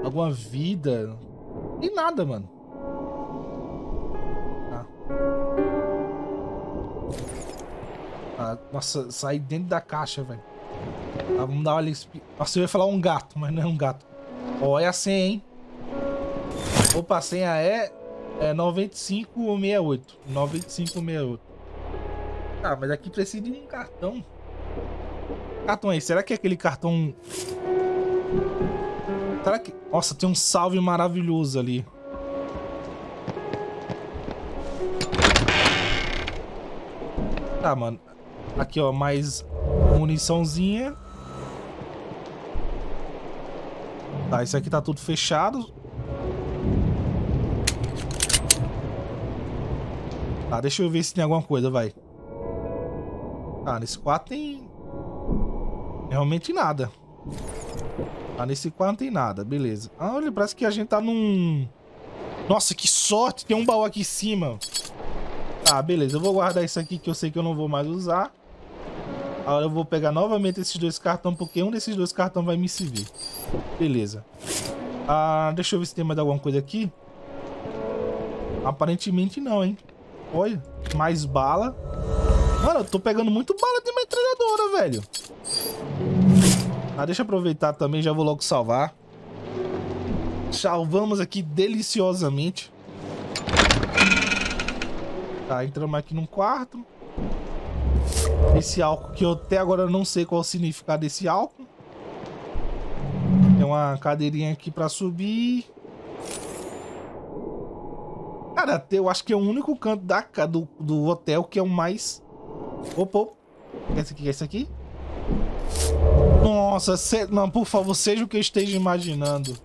Alguma vida. Não tem nada, mano. Tá. Ah, nossa, saí dentro da caixa, velho. Tá, vamos dar uma... Nossa, eu ia falar um gato, mas não é um gato. Ó, é a senha, hein? Opa, a senha é... É nove cinco seis oito. nove cinco seis oito. Ah, mas aqui precisa de um cartão. Cartão aí, será que é aquele cartão... Será que... Nossa, tem um salve maravilhoso ali. Tá, mano. Aqui, ó, mais muniçãozinha. Tá, isso aqui tá tudo fechado. Tá, deixa eu ver se tem alguma coisa, vai. Tá, nesse quarto tem... Realmente nada. Ah, nesse quarto não tem nada. Beleza. Ah, olha, parece que a gente tá num... Nossa, que sorte! Tem um baú aqui em cima. Ah, beleza. Eu vou guardar isso aqui que eu sei que eu não vou mais usar. Agora eu vou pegar novamente esses dois cartões, porque um desses dois cartões vai me servir. Beleza. Ah, deixa eu ver se tem mais alguma coisa aqui. Aparentemente não, hein? Olha, mais bala. Mano, eu tô pegando muito bala de metralhadora, velho. Ah, deixa eu aproveitar também, já vou logo salvar. Salvamos aqui deliciosamente. Tá, entramos aqui num quarto. Esse álcool que eu até agora não sei qual o significado desse álcool. Tem uma cadeirinha aqui pra subir. Cara, eu acho que é o único canto da, do, do hotel que é o mais... Opa, opa. Esse aqui, esse aqui. Nossa, se... não, por favor, seja o que eu esteja imaginando.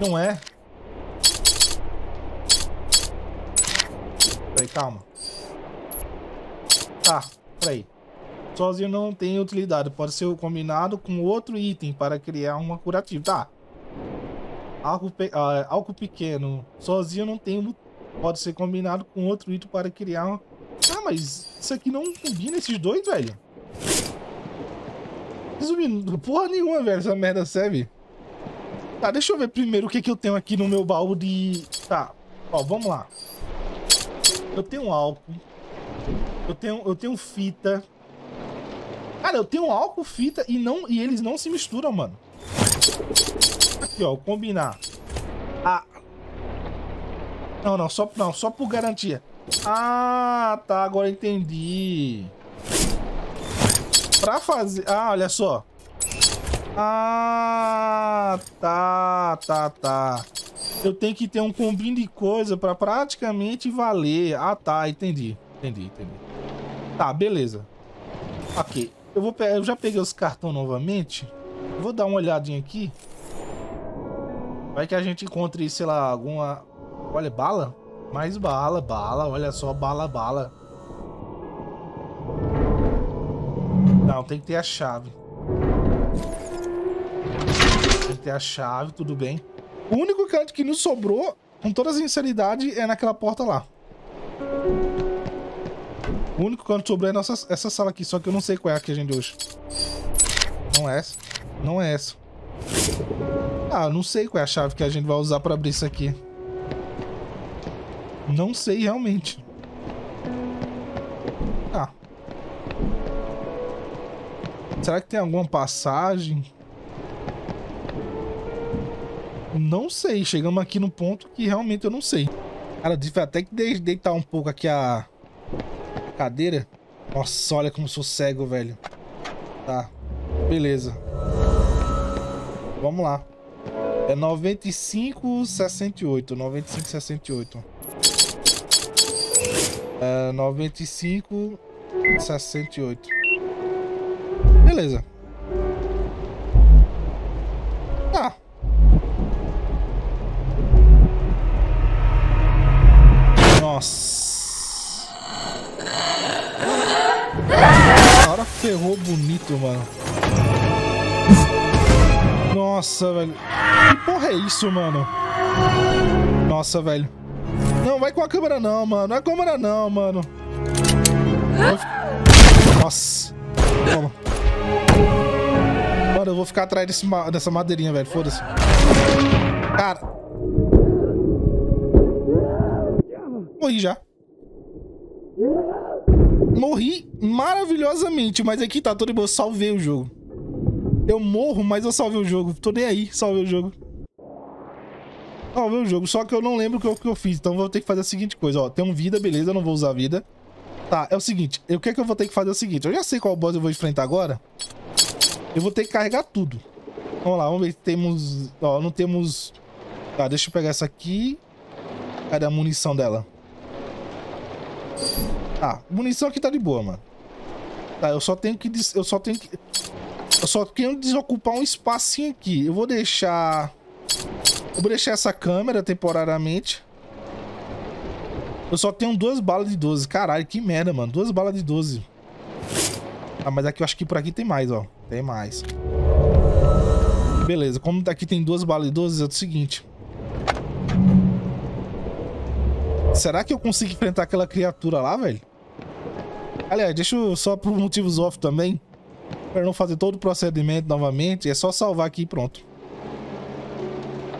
Não é? Peraí, calma. Tá, peraí. Sozinho não tem utilidade. Pode ser combinado com outro item para criar uma curativa. Tá. Algo, pe... ah, algo pequeno. Sozinho não tem... Pode ser combinado com outro item para criar uma... Ah, mas isso aqui não combina esses dois, velho. Resumindo, porra nenhuma, velho. Essa merda serve. Tá, deixa eu ver primeiro o que, que eu tenho aqui no meu baú de... Tá, ó, vamos lá. Eu tenho álcool. Eu tenho, eu tenho fita. Cara, eu tenho álcool, fita e, não, e eles não se misturam, mano. Aqui, ó, combinar. Ah. Não, não, só, não, só por garantia. Ah, tá, agora entendi. Pra fazer... Ah, olha só. Ah, tá, tá, tá. Eu tenho que ter um combinho de coisa pra praticamente valer. Ah, tá, entendi. Entendi, entendi. Tá, beleza. Ok. Eu, vou pegar, eu já peguei os cartões novamente. Vou dar uma olhadinha aqui. Vai que a gente encontre, sei lá, alguma... Olha, bala? Mais bala, bala. Olha só, bala, bala. Não, tem que ter a chave. Tem que ter a chave, tudo bem. O único canto que nos sobrou, com toda sinceridade, é naquela porta lá. O único canto que sobrou é nossa, essa sala aqui, só que eu não sei qual é a que a gente hoje. Não é essa. Não é essa. Ah, eu não sei qual é a chave que a gente vai usar pra abrir isso aqui. Não sei realmente. Ah. Será que tem alguma passagem? Não sei. Chegamos aqui num ponto que realmente eu não sei. Cara, eu até que deitar um pouco aqui a... cadeira. Nossa, olha como sou cego, velho. Tá, beleza. Vamos lá. É noventa e cinco, sessenta e oito. noventa e cinco, sessenta e oito. É noventa e cinco, sessenta e oito. Beleza. Tá. Nossa. Ferrou bonito, mano. Nossa, velho. Que porra é isso, mano? Nossa, velho. Não, vai com a câmera não, mano. Não é câmera não, mano. Ficar... Nossa. Toma. Mano, eu vou ficar atrás desse ma... dessa madeirinha, velho. Foda-se. Cara. Morri já. Morri maravilhosamente, mas aqui tá tudo bom, eu salvei o jogo. Eu morro, mas eu salvei o jogo. Tô nem aí, salvei o jogo. Salvei o jogo, só que eu não lembro o que eu, que eu fiz, então vou ter que fazer a seguinte coisa, ó. Tem um vida, beleza, eu não vou usar vida. Tá, é o seguinte, o que é que eu vou ter que fazer é o seguinte, eu já sei qual boss eu vou enfrentar agora. Eu vou ter que carregar tudo. Vamos lá, vamos ver se temos... Ó, não temos... Tá, deixa eu pegar essa aqui. Cadê a munição dela? Tá, munição aqui tá de boa, mano. Tá, eu só tenho que... Des... Eu só tenho que... Eu só tenho que desocupar um espacinho aqui. Eu vou deixar... Eu vou deixar essa câmera temporariamente. Eu só tenho duas balas de doze. Caralho, que merda, mano. Duas balas de doze. Ah, mas aqui eu acho que por aqui tem mais, ó. Tem mais. Beleza, como daqui tem duas balas de doze, é o seguinte... Será que eu consigo enfrentar aquela criatura lá, velho? Aliás, deixa eu só por motivos off também, para não fazer todo o procedimento novamente. É só salvar aqui e pronto.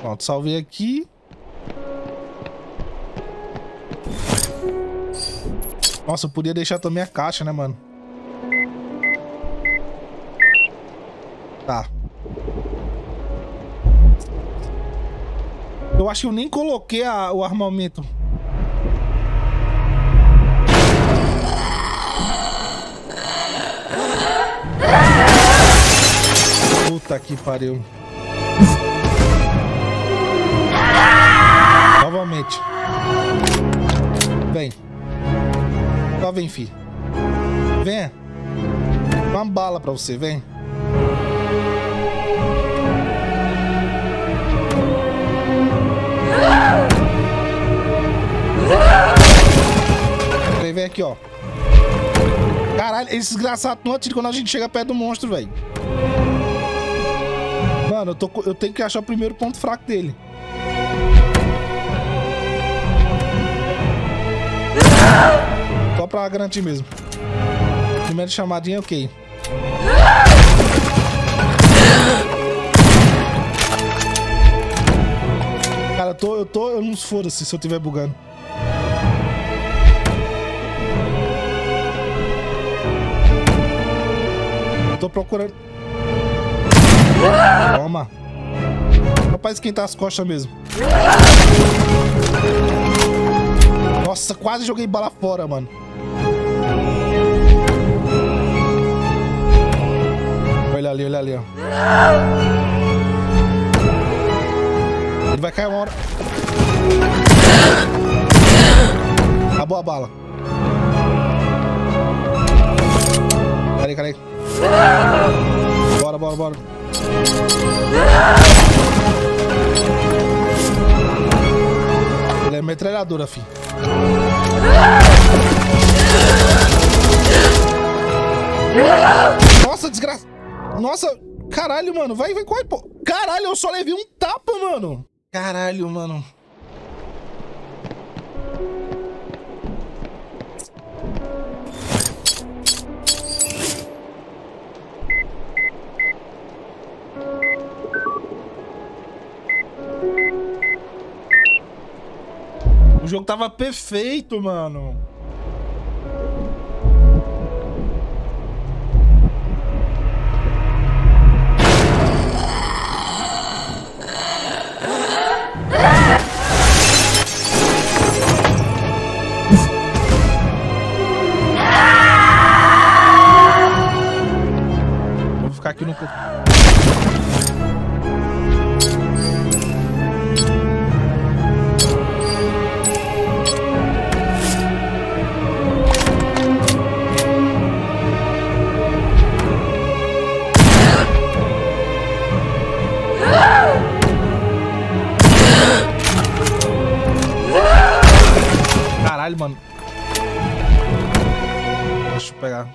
Pronto, salvei aqui. Nossa, eu podia deixar também a caixa, né, mano? Tá. Eu acho que eu nem coloquei a, o armamento. Puta que pariu. Novamente. Vem. Só vem, fi. Vem. Uma bala pra você, vem. Vem, vem aqui, ó. Caralho, esse desgraçado não atira quando a gente chega perto do monstro, velho. Mano, eu, tô, eu tenho que achar o primeiro ponto fraco dele. Só pra garantir mesmo. Primeira chamadinha, ok. Cara, eu tô... Eu, tô, eu não foda-se se eu tiver bugando. Eu tô procurando... Toma. Só pra esquentar as costas mesmo. Nossa, quase joguei bala fora, mano. Olha ali, olha ali, ó. Ele vai cair uma hora. Acabou a bala. Cadê, cadê? Bora, bora, bora. Ele é metralhadora, fi. Nossa, desgraça. Nossa, caralho, mano. Vai, vai, corre, pô. Caralho, eu só levei um tapa, mano. Caralho, mano. O jogo tava perfeito, mano. Eu vou ficar aqui no... Caralho, mano. Deixa eu pegar.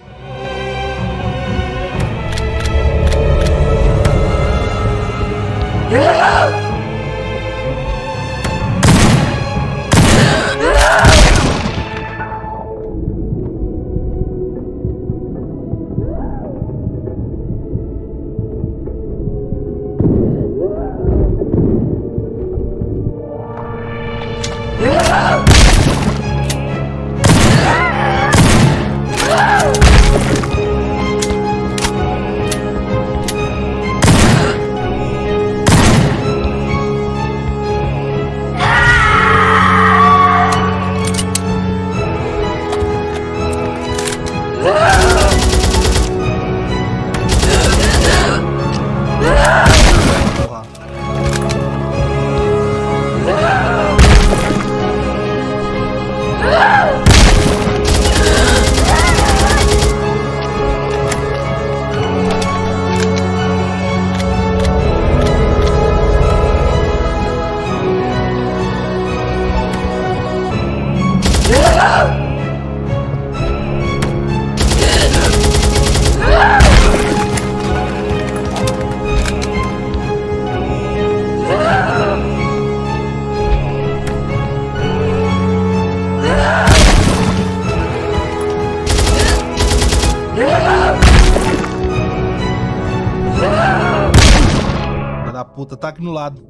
volta, tá aqui no lado.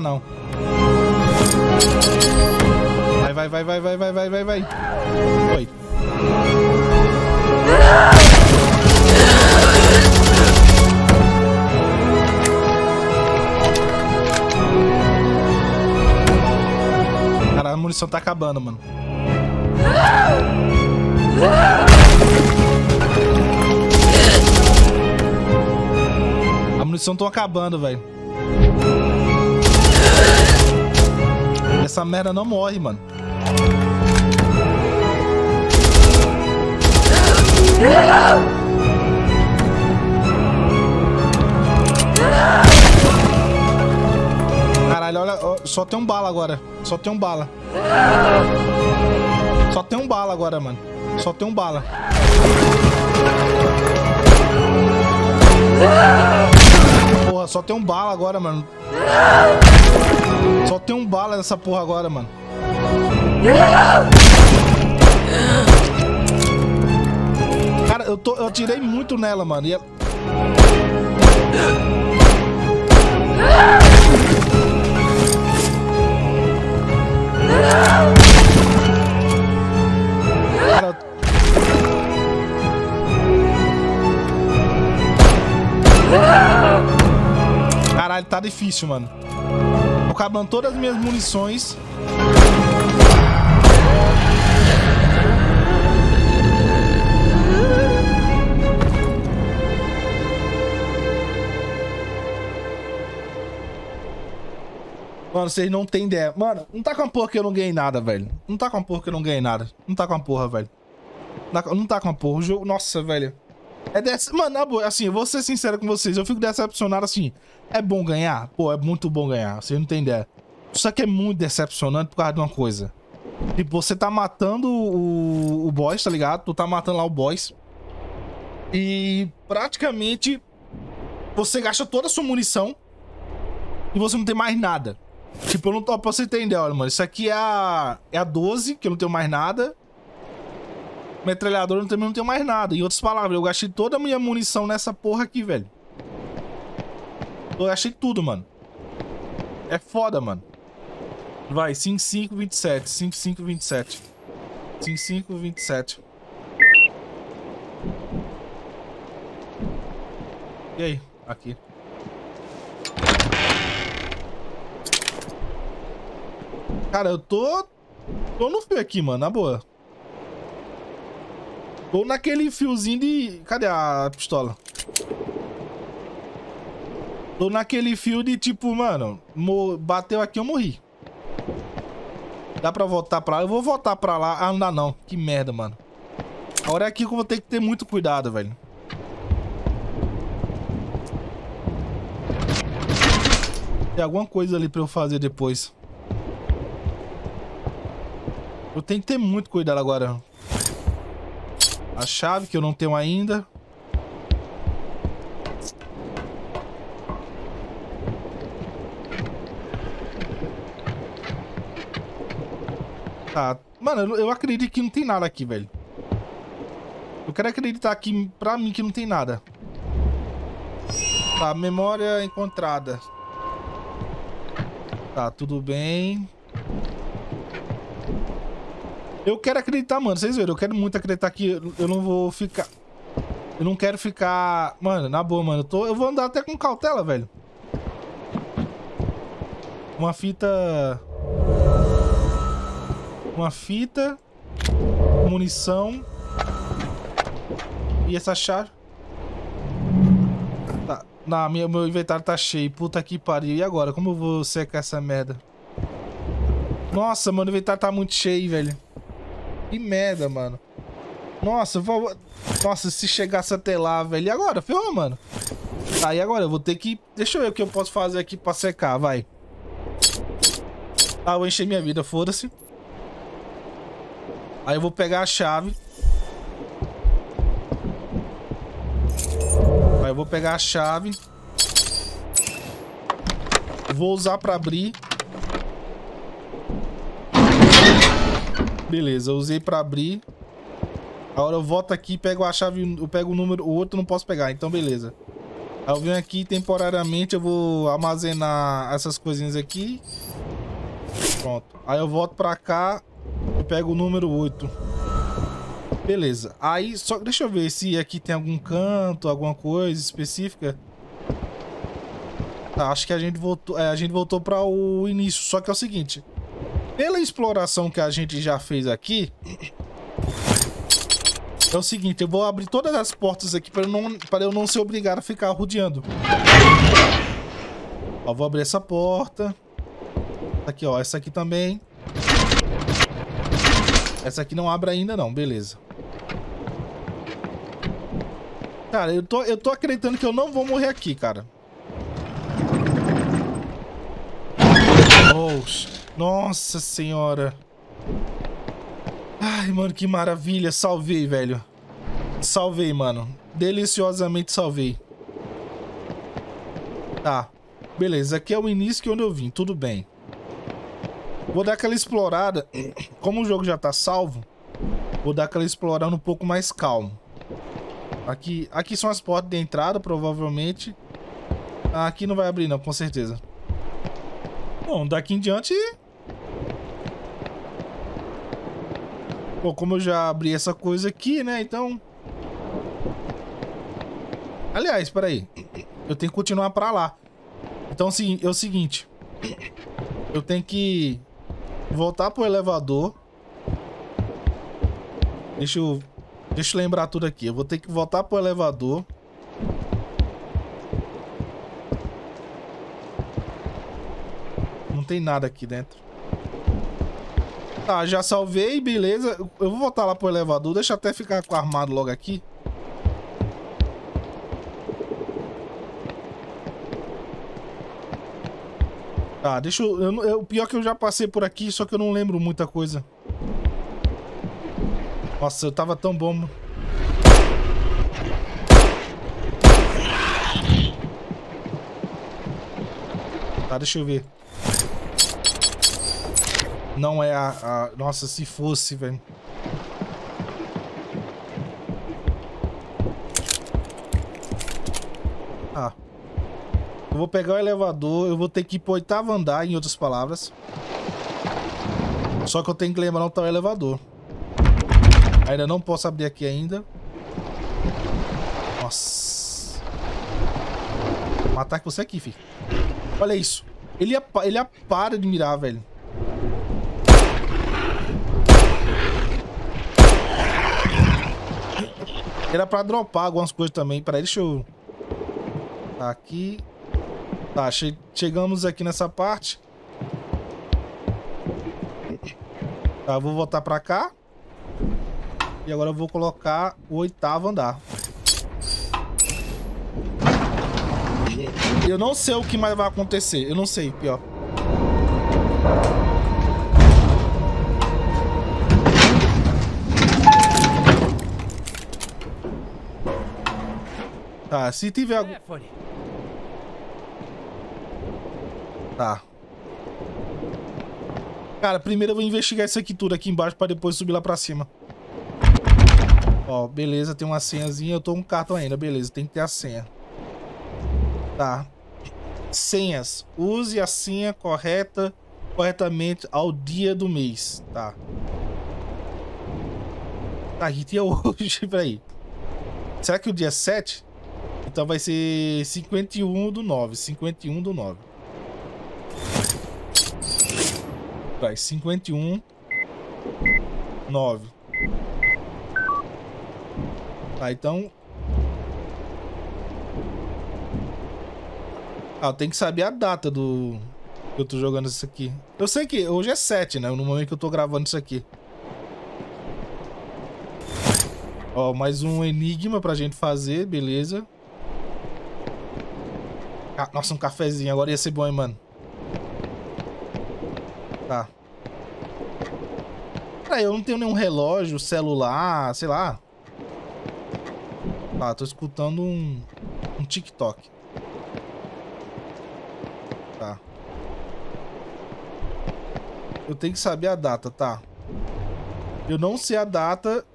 Não. Vai, vai, vai, vai, vai, vai, vai, vai, vai. Oi. Cara, a munição tá acabando, mano. A munição tá acabando, velho. Essa merda não morre, mano. Caralho, olha, só tem um bala agora. Só tem um bala. Só tem um bala agora, mano. Só tem um bala. Porra, só tem um bala agora, mano. Só tem um bala nessa porra agora, mano. Cara, eu, tô, eu atirei muito nela, mano. E ela... Cara, eu... Caralho, tá difícil, mano. Acabando todas as minhas munições. Mano, vocês não tem ideia. Mano, não tá com a porra que eu não ganhei nada, velho. Não tá com a porra que eu não ganhei nada. Não tá com a porra, velho. Não tá com a porra. O jogo... Nossa, velho. É dessa... Mano, assim, eu vou ser sincero com vocês. Eu fico decepcionado, assim. É bom ganhar? Pô, é muito bom ganhar. Vocês não tem ideia. Só que é muito decepcionante por causa de uma coisa. Tipo, você tá matando o, o boss, tá ligado? Tu tá matando lá o boss. E praticamente você gasta toda a sua munição e você não tem mais nada. Tipo, eu não tô... Pra você ter ideia, olha, mano. Isso aqui é a, é a doze, que eu não tenho mais nada. Metralhador eu também não tenho mais nada. Em outras palavras, eu gastei toda a minha munição nessa porra aqui, velho. Eu gastei tudo, mano. É foda, mano. Vai, cinco cinco, vinte e sete. cinco cinco, vinte e sete. cinco cinco, vinte e sete. E aí? Aqui. Cara, eu tô... Tô no fio aqui, mano. Na boa. Ou naquele fiozinho de... Cadê a pistola? Ou naquele fio de tipo, mano... Mo... Bateu aqui, eu morri. Dá pra voltar pra lá? Eu vou voltar pra lá. Ah, não dá não. Que merda, mano. A hora é aqui que eu vou ter que ter muito cuidado, velho. Tem alguma coisa ali pra eu fazer depois. Eu tenho que ter muito cuidado agora. A chave que eu não tenho ainda. Tá. Mano, eu acredito que não tem nada aqui, velho. Eu quero acreditar aqui, pra mim, que não tem nada. Tá, memória encontrada. Tá, tudo bem. Eu quero acreditar, mano. Vocês viram? Eu quero muito acreditar que eu não vou ficar... Eu não quero ficar... Mano, na boa, mano. Eu, tô... eu vou andar até com cautela, velho. Uma fita... Uma fita... Munição... E essa chave... Tá. Não, minha... meu inventário tá cheio. Puta que pariu. E agora? Como eu vou secar essa merda? Nossa, mano. O inventário tá muito cheio, velho. Que merda, mano. Nossa, vou... Nossa, se chegasse até lá, velho. E agora? Ferrou, mano. Tá, e agora? Eu vou ter que... Deixa eu ver o que eu posso fazer aqui pra secar, vai. Ah, eu enchei minha vida, foda-se. Aí eu vou pegar a chave. Aí eu vou pegar a chave. Vou usar pra abrir. Beleza, eu usei pra abrir. Agora eu volto aqui e pego a chave, eu pego o número, o outro não posso pegar, então beleza. Aí eu venho aqui temporariamente, eu vou armazenar essas coisinhas aqui. Pronto. Aí eu volto pra cá e pego o número oito. Beleza. Aí, só deixa eu ver se aqui tem algum canto, alguma coisa específica. Tá, acho que a gente voltou, é, a gente voltou pra o início, só que é o seguinte... Pela exploração que a gente já fez aqui, é o seguinte, eu vou abrir todas as portas aqui para eu não, para eu não ser obrigado a ficar rodeando. Ó, vou abrir essa porta. Aqui, ó, essa aqui também. Essa aqui não abre ainda não, beleza. Cara, eu tô, eu tô acreditando que eu não vou morrer aqui, cara. Oxe. Nossa senhora. Ai, mano, que maravilha. Salvei, velho. Salvei, mano. Deliciosamente salvei. Tá. Beleza, aqui é o início que é onde eu vim. Tudo bem. Vou dar aquela explorada. Como o jogo já tá salvo, vou dar aquela explorada um pouco mais calmo. Aqui, aqui são as portas de entrada, provavelmente. Ah, aqui não vai abrir não, com certeza. Bom, daqui em diante... Bom, como eu já abri essa coisa aqui, né, então... Aliás, peraí. Eu tenho que continuar pra lá. Então, sim, é o seguinte. Eu tenho que voltar pro elevador. Deixa eu... Deixa eu lembrar tudo aqui. Eu vou ter que voltar pro elevador. Não tem nada aqui dentro. Tá, já salvei, beleza. Eu vou voltar lá pro elevador. Deixa eu até ficar com o armado logo aqui. Tá, deixa eu... eu, eu pior que eu já passei por aqui, só que eu não lembro muita coisa. Nossa, eu tava tão bom. Tá, deixa eu ver. Não é a, a... Nossa, se fosse, velho. Ah. Eu vou pegar o elevador. Eu vou ter que ir pro oitavo andar, em outras palavras. Só que eu tenho que lembrar onde tá o elevador. Ainda não posso abrir aqui ainda. Nossa. Vou matar você aqui, filho. Olha isso. Ele, ele para de mirar, velho. Era pra dropar algumas coisas também. Peraí, deixa eu... Tá aqui. Tá, che... chegamos aqui nessa parte. Tá, eu vou voltar pra cá. E agora eu vou colocar o oitavo andar. Eu não sei o que mais vai acontecer. Eu não sei, pior. Tá, se tiver algum... Tá. Cara, primeiro eu vou investigar isso aqui tudo aqui embaixo pra depois subir lá pra cima. Ó, beleza, tem uma senhazinha. Eu tô com um cartão ainda, beleza, tem que ter a senha. Tá. Senhas. Use a senha correta, corretamente ao dia do mês. Tá. Tá, que dia hoje? Peraí. Será que o dia é sete? Então vai ser cinquenta e um do nove. cinquenta e um do nove. Vai, cinquenta e um, nove. Tá, então... Ah, tem que saber a data do... que eu tô jogando isso aqui. Eu sei que hoje é sete, né? No momento que eu tô gravando isso aqui. Ó, mais um enigma pra gente fazer, beleza. Ah, nossa, um cafezinho. Agora ia ser bom, hein, mano. Tá. Peraí, eu não tenho nenhum relógio, celular, sei lá. Tá, tô escutando um... um TikTok. Tá. Eu tenho que saber a data, tá? Eu não sei a data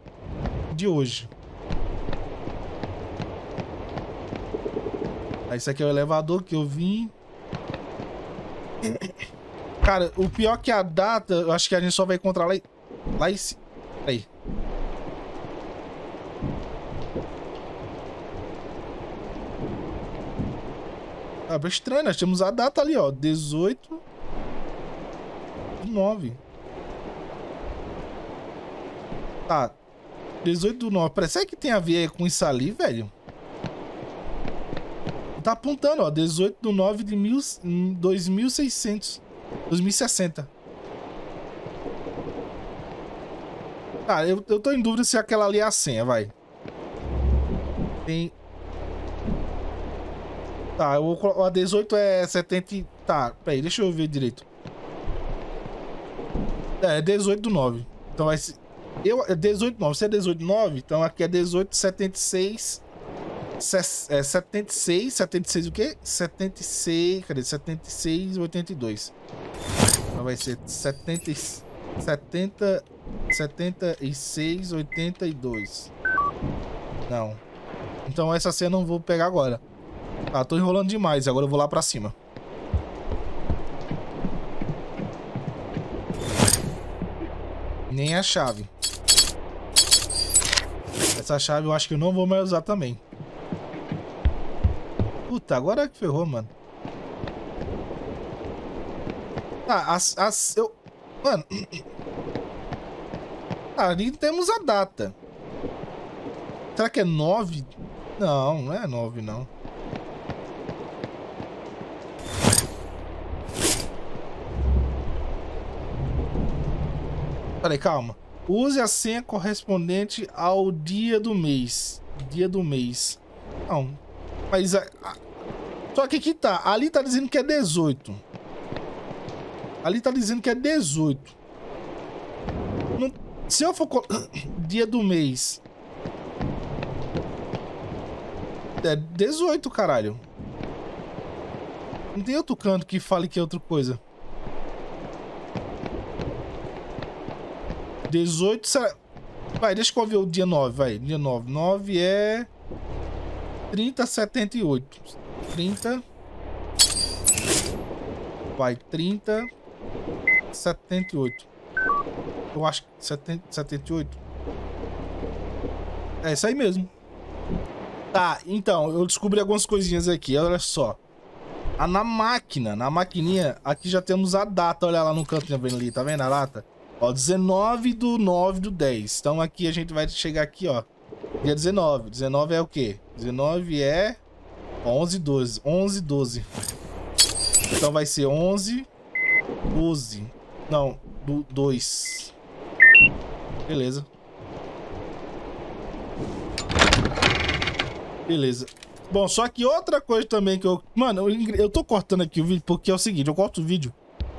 de hoje. Tá, esse aqui é o elevador que eu vim. Cara, o pior que a data, eu acho que a gente só vai encontrar lá em... lá em cima. Aí. Ah, bem estranho, nós temos a data ali, ó. dezoito do nove. Tá. dezoito do nove. Parece que tem a ver com isso ali, velho. Tá apontando, ó. dezoito do nove de mil... dois mil e seiscentos. dois mil e sessenta. Tá, eu, eu tô em dúvida se aquela ali é a senha, vai. Tem... Tá, eu vou, a dezoito é setenta. Tá, peraí, deixa eu ver direito. É, é dezoito do nove. Então vai ser... Eu, é dezoito do nove, se é dezoito do nove, então aqui é dezoito, setenta e seis... É, setenta e seis, setenta e seis o quê? setenta e seis, cadê? setenta e seis, oitenta e dois. Então vai ser setenta, setenta, setenta e seis, oitenta e dois. Não. Então essa senha eu não vou pegar agora. Ah, tô enrolando demais. Agora eu vou lá pra cima. Nem a chave. Essa chave eu acho que eu não vou mais usar também. Puta, agora que ferrou, mano. Tá, as... as eu... Mano... Ah, ali temos a data. Será que é nove? Não, não é nove, não. Peraí, calma. Use a senha correspondente ao dia do mês. Dia do mês. Não. Mas... A... Só que aqui tá. Ali tá dizendo que é dezoito. Ali tá dizendo que é dezoito. Não... Se eu for... Dia do mês. É dezoito, caralho. Não tem outro canto que fale que é outra coisa. dezoito, será... Vai, deixa eu ver o dia nove, vai. Dia nove. nove é... trinta, setenta e oito. trinta. Vai, trinta, setenta e oito. Eu acho que... setenta, setenta e oito? É isso aí mesmo. Tá, então, eu descobri algumas coisinhas aqui, olha só. Ah, na máquina, na maquininha, aqui já temos a data, olha lá no canto, tá vendo ali, tá vendo a data? Ó, dezenove do nove do dez. Então aqui a gente vai chegar aqui, ó. Dia dezenove. dezenove é o quê? dezenove é... Ó, onze, doze. onze, doze. Então vai ser onze, doze. Não, do dois. Beleza. Beleza. Bom, só que outra coisa também que eu... Mano, eu, eu tô cortando aqui o vídeo porque é o seguinte. Eu corto o vídeo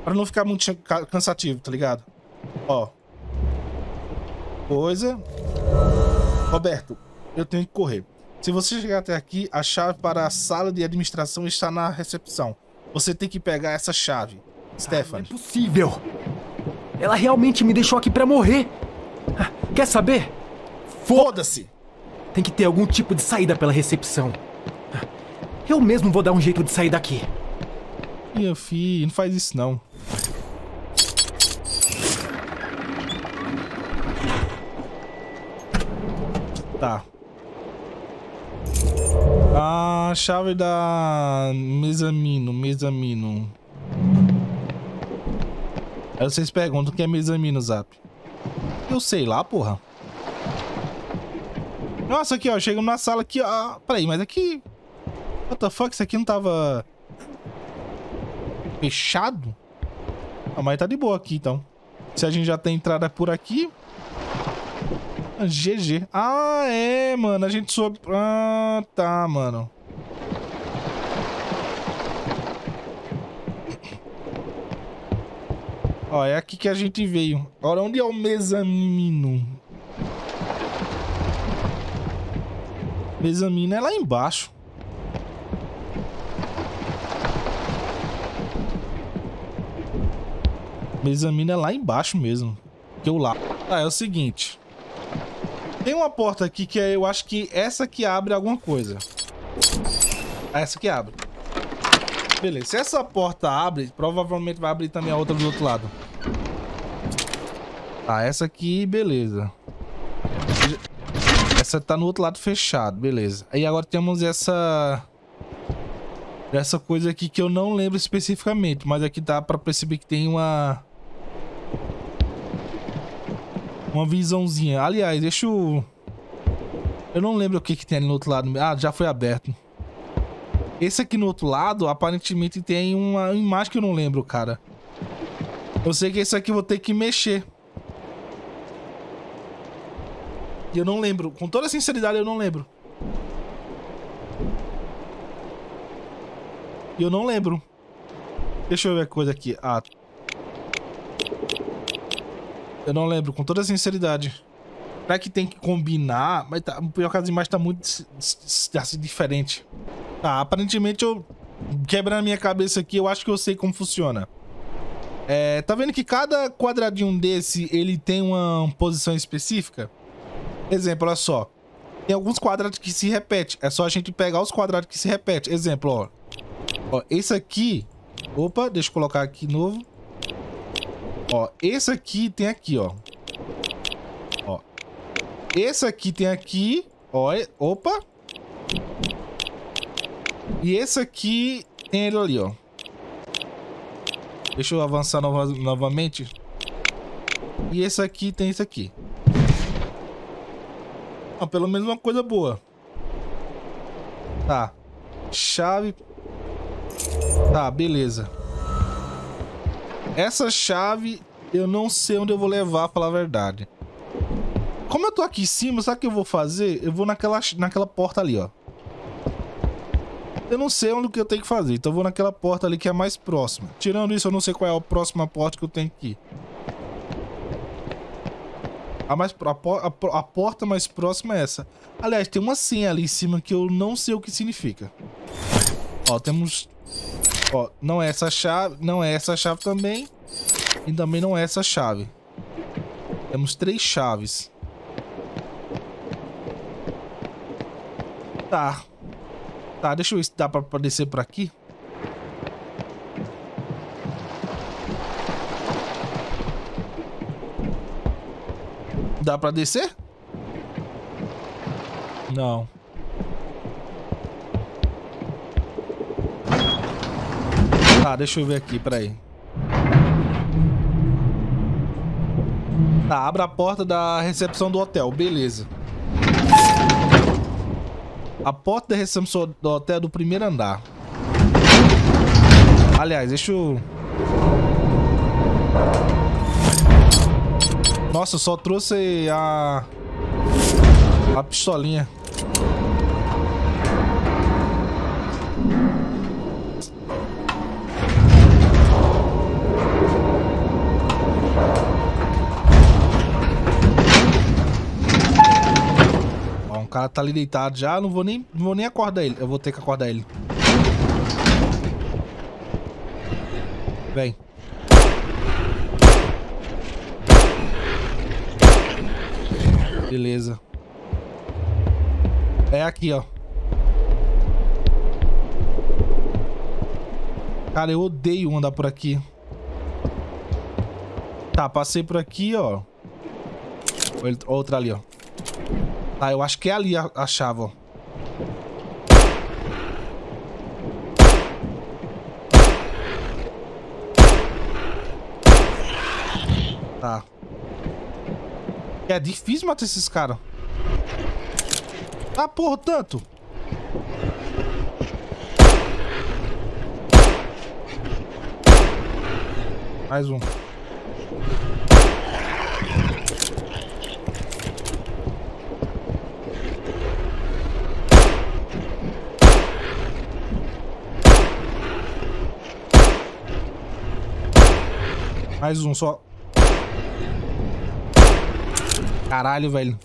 pra não ficar muito cansativo, tá ligado? Ó. Coisa. Roberto, eu tenho que correr. Se você chegar até aqui, a chave para a sala de administração está na recepção. Você tem que pegar essa chave. Stephanie. Ah, não é possível. Ela realmente me deixou aqui pra morrer. Quer saber? Foda-se! Tem que ter algum tipo de saída pela recepção. Eu mesmo vou dar um jeito de sair daqui. Ih, filho, não faz isso não. Tá. A chave da mesamino, mesamino. Aí vocês perguntam o que é mesamino, Zap. Eu sei lá, porra. Nossa, aqui, ó. Chegamos na sala aqui, ó. Peraí, mas aqui... What the fuck? Isso aqui não tava... fechado? Ah, mas tá de boa aqui, então. Se a gente já tem entrada por aqui... G G. Ah, é, mano. A gente soube... Ah, tá, mano. Ó, é aqui que a gente veio. Ora, onde é o mezanino? Mezanino é lá embaixo. Mezanino é lá embaixo mesmo. Que eu lá. Ah, é o seguinte... Tem uma porta aqui que eu acho que essa que abre alguma coisa. Essa que abre. Beleza. Se essa porta abre, provavelmente vai abrir também a outra do outro lado. Tá, essa aqui, beleza. Essa tá no outro lado fechado, beleza. Aí agora temos essa... Essa coisa aqui que eu não lembro especificamente, mas aqui dá pra perceber que tem uma... Uma visãozinha. Aliás, deixa eu... Eu não lembro o que que tem ali no outro lado. Ah, já foi aberto. Esse aqui no outro lado, aparentemente, tem uma imagem que eu não lembro, cara. Eu sei que esse aqui eu vou ter que mexer. E eu não lembro. Com toda sinceridade, eu não lembro. E eu não lembro. Deixa eu ver a coisa aqui. Ah... Eu não lembro, com toda sinceridade. Será que tem que combinar? Mas tá, o pior caso de imagem tá muito assim, diferente. Tá, aparentemente eu... Quebrando a minha cabeça aqui, eu acho que eu sei como funciona. É, tá vendo que cada quadradinho desse, ele tem uma posição específica? Exemplo, olha só. Tem alguns quadrados que se repetem. É só a gente pegar os quadrados que se repetem. Exemplo, ó. Ó, esse aqui... Opa, deixa eu colocar aqui de novo. Ó, esse aqui tem aqui, ó. Ó. Esse aqui tem aqui. Ó, e... opa. E esse aqui tem ele ali, ó. Deixa eu avançar nova... novamente. E esse aqui tem isso aqui. Ah, pelo menos uma coisa boa. Tá. Chave. Tá, beleza. Essa chave, eu não sei onde eu vou levar, pra falar a verdade. Como eu tô aqui em cima, sabe o que eu vou fazer? Eu vou naquela, naquela porta ali, ó. Eu não sei onde que eu tenho que fazer, então eu vou naquela porta ali que é a mais próxima. Tirando isso, eu não sei qual é a próxima porta que eu tenho que ir. A, mais, a, a, a porta mais próxima é essa. Aliás, tem uma senha ali em cima que eu não sei o que significa. Ó, temos... Ó, não é essa chave, não é essa chave também. E também não é essa chave. Temos três chaves. Tá. Tá, deixa eu ver se dá pra, pra descer por aqui. Dá pra descer? Não. Tá, deixa eu ver aqui, peraí. Tá, abre a porta da recepção do hotel, beleza. A porta da recepção do hotel é do primeiro andar. Aliás, deixa eu... Nossa, eu só trouxe a... A pistolinha. O cara tá ali deitado já, não vou nem, não vou nem acordar ele. Eu vou ter que acordar ele. Vem. Beleza. É aqui, ó. Cara, eu odeio andar por aqui. Tá, passei por aqui, ó. Outra ali, ó. Tá, eu acho que é ali a, a chave, ó. Tá. É difícil matar esses caras. Ah, porra, tanto. Mais um. Mais um só. Caralho, velho.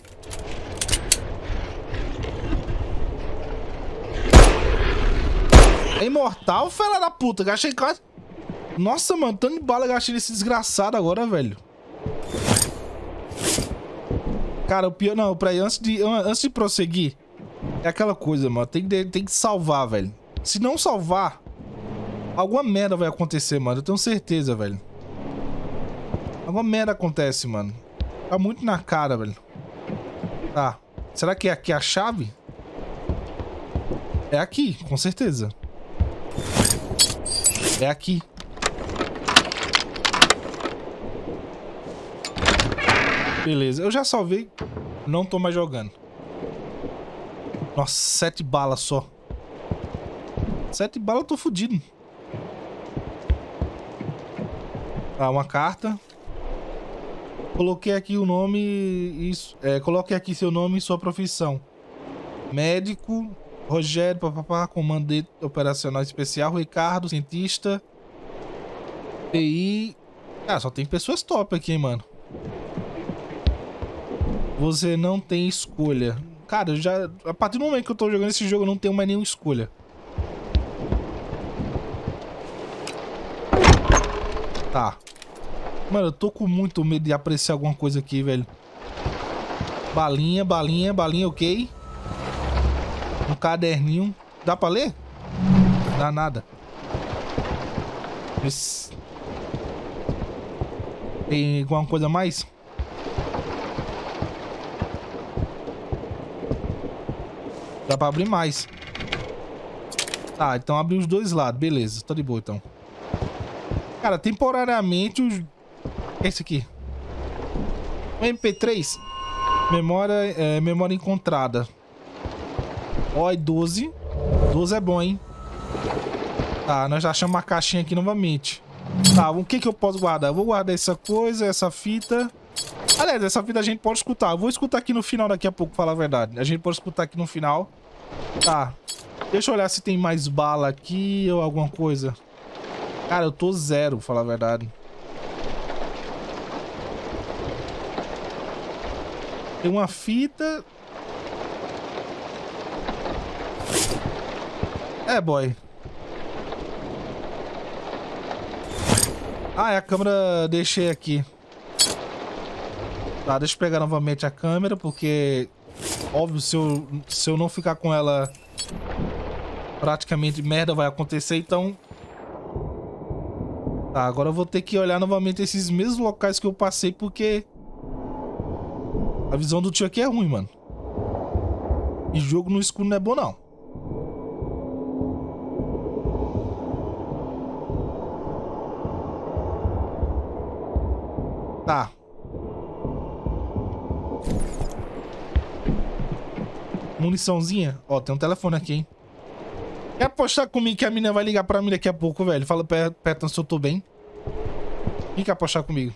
É imortal, fela da puta. Gastei quase... Nossa, mano, tanto de bala gastei nesse desgraçado agora, velho. Cara, o pior... Não, peraí, antes de, antes de prosseguir... É aquela coisa, mano. Tem que, tem que salvar, velho. Se não salvar... Alguma merda vai acontecer, mano. Eu tenho certeza, velho. Alguma merda acontece, mano. Tá muito na cara, velho. Tá. Será que é aqui a chave? É aqui, com certeza. É aqui. Beleza. Eu já salvei. Não tô mais jogando. Nossa, sete balas só. Sete balas eu tô fudido. Tá, uma carta. Coloquei aqui o nome e... É, coloque aqui seu nome e sua profissão. Médico, Rogério, papapá, comandante operacional especial, Ricardo, cientista, P I... Ah, só tem pessoas top aqui, hein, mano. Você não tem escolha. Cara, eu já... A partir do momento que eu tô jogando esse jogo, eu não tenho mais nenhuma escolha. Tá. Mano, eu tô com muito medo de apreciar alguma coisa aqui, velho. Balinha, balinha, balinha, ok. Um caderninho. Dá pra ler? Dá nada. Esse... Tem alguma coisa a mais? Dá pra abrir mais. Tá, então abri os dois lados. Beleza, tá de boa então. Cara, temporariamente os... Esse aqui. O M P três. Memória, é, memória encontrada. Ó, doze. doze é bom, hein? Tá, nós já achamos uma caixinha aqui novamente. Tá, o que que eu posso guardar? Eu vou guardar essa coisa, essa fita. Aliás, essa fita a gente pode escutar. Eu vou escutar aqui no final daqui a pouco, falar a verdade. A gente pode escutar aqui no final. Tá. Deixa eu olhar se tem mais bala aqui ou alguma coisa. Cara, eu tô zero, pra falar a verdade. Tem uma fita. É, boy. Ah, é a câmera. Deixei aqui. Tá, deixa eu pegar novamente a câmera, porque... Óbvio, se eu, se eu não ficar com ela... Praticamente merda vai acontecer, então... Tá, agora eu vou ter que olhar novamente esses mesmos locais que eu passei, porque... A visão do tio aqui é ruim, mano. E jogo no escuro não é bom, não. Tá. Muniçãozinha. Ó, tem um telefone aqui, hein. Quer apostar comigo que a menina vai ligar pra mim daqui a pouco, velho? Fala pra ela se eu tô bem. Quem quer apostar comigo?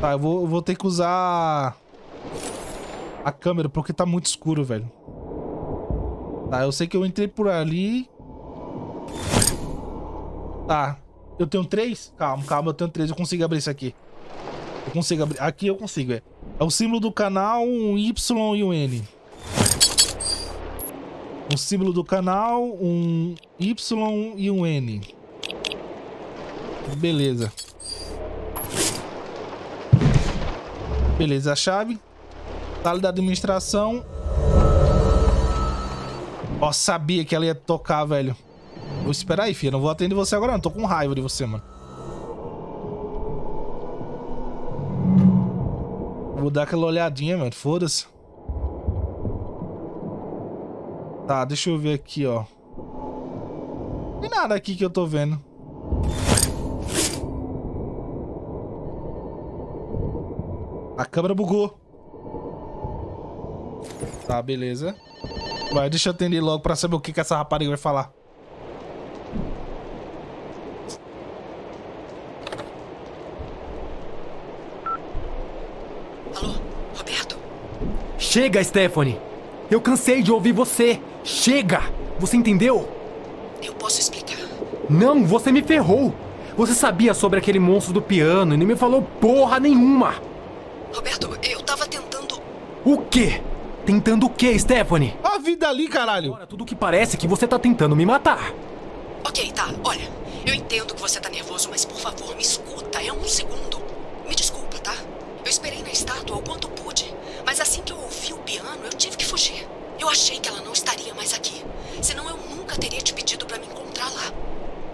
Tá, eu vou, eu vou ter que usar a câmera, porque tá muito escuro, velho. Tá, eu sei que eu entrei por ali. Tá, eu tenho três? Calma, calma, eu tenho três, eu consigo abrir isso aqui. Eu consigo abrir, aqui eu consigo, é. É o símbolo do canal, um Y e um N. Um símbolo do canal, um Y e um N. Beleza. Beleza, a chave. Sala da administração. Ó, sabia que ela ia tocar, velho. Vou esperar aí, filho. Não vou atender você agora, não. Tô com raiva de você, mano. Vou dar aquela olhadinha, mano. Foda-se. Tá, deixa eu ver aqui, ó. Não tem nada aqui que eu tô vendo. A câmera bugou. Tá, beleza. Vai, deixa eu atender logo pra saber o que que essa rapariga vai falar. Alô, Roberto? Chega, Stephanie! Eu cansei de ouvir você! Chega! Você entendeu? Eu posso explicar. Não, você me ferrou! Você sabia sobre aquele monstro do piano e nem me falou porra nenhuma! Roberto, eu tava tentando... O quê? Tentando o quê, Stephanie? A vida ali, caralho! Agora, tudo que parece é que você tá tentando me matar. Ok, tá. Olha, eu entendo que você tá nervoso, mas por favor, me escuta. É um segundo. Me desculpa, tá? Eu esperei na estátua o quanto pude, mas assim que eu ouvi o piano, eu tive que fugir. Eu achei que ela não estaria mais aqui, senão eu nunca teria te pedido pra me encontrar lá.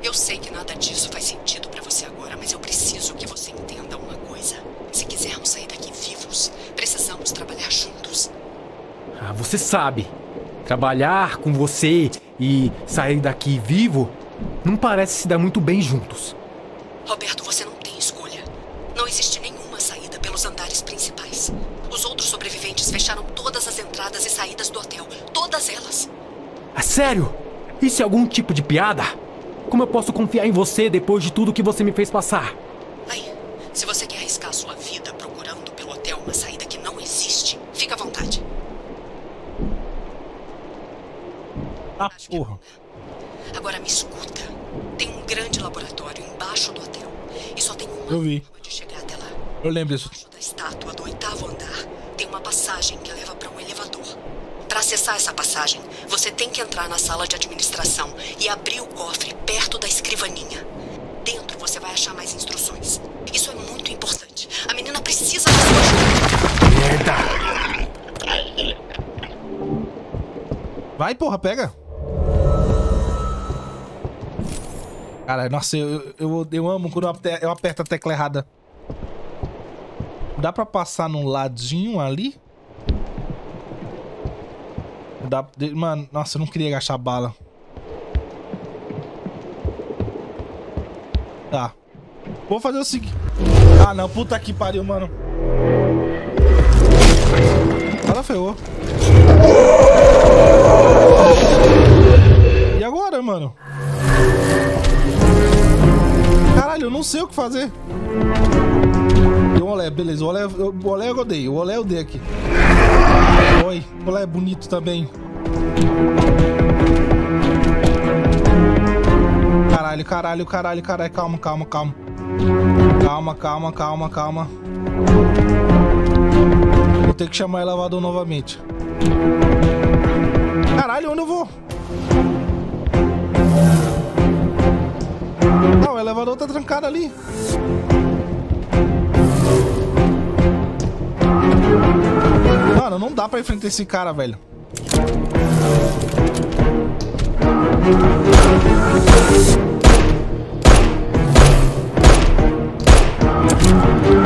Eu sei que nada disso faz sentido pra você agora, mas eu preciso que você entenda uma coisa. Se quisermos sair daqui vivos, precisamos trabalhar juntos. Ah, você sabe, trabalhar com você e sair daqui vivo não parece se dar muito bem juntos. Roberto, você não tem escolha. Não existe nenhuma saída pelos andares principais. Os outros sobreviventes fecharam todas as entradas e saídas do hotel, todas elas. Ah, sério? Isso é algum tipo de piada? Como eu posso confiar em você depois de tudo que você me fez passar? Aí, se você quer arriscar sua vida procurando pelo hotel uma saída que não existe, fica à vontade. Ah, porra. Agora me escuta. Tem um grande laboratório embaixo do hotel. E só tem uma forma de chegar até lá. Eu lembro disso. Embaixo da estátua do oitavo andar tem uma passagem que leva para um elevador. Para acessar essa passagem, você tem que entrar na sala de administração e abrir o cofre perto da escrivaninha. Dentro você vai achar mais instruções. Isso é muito importante. A menina precisa da sua ajuda. Merda! Vai, porra, pega! Cara, nossa, eu, eu, eu amo quando eu aperto a tecla errada. Dá pra passar num ladinho ali? Dá, mano, nossa, eu não queria gastar bala. Tá. Vou fazer o seguinte... Ah, não, puta que pariu, mano. Ela ferrou. E agora, mano? Caralho, eu não sei o que fazer. Tem um olé, beleza. O olé, o olé eu odeio. O olé eu odeio aqui. Oi, o olé é bonito também. Caralho, caralho, caralho, caralho. Calma, calma, calma. Calma, calma, calma, calma. Vou ter que chamar o elevador novamente. Caralho, onde eu vou? Ah, o elevador tá trancado ali. Mano, não dá pra enfrentar esse cara, velho.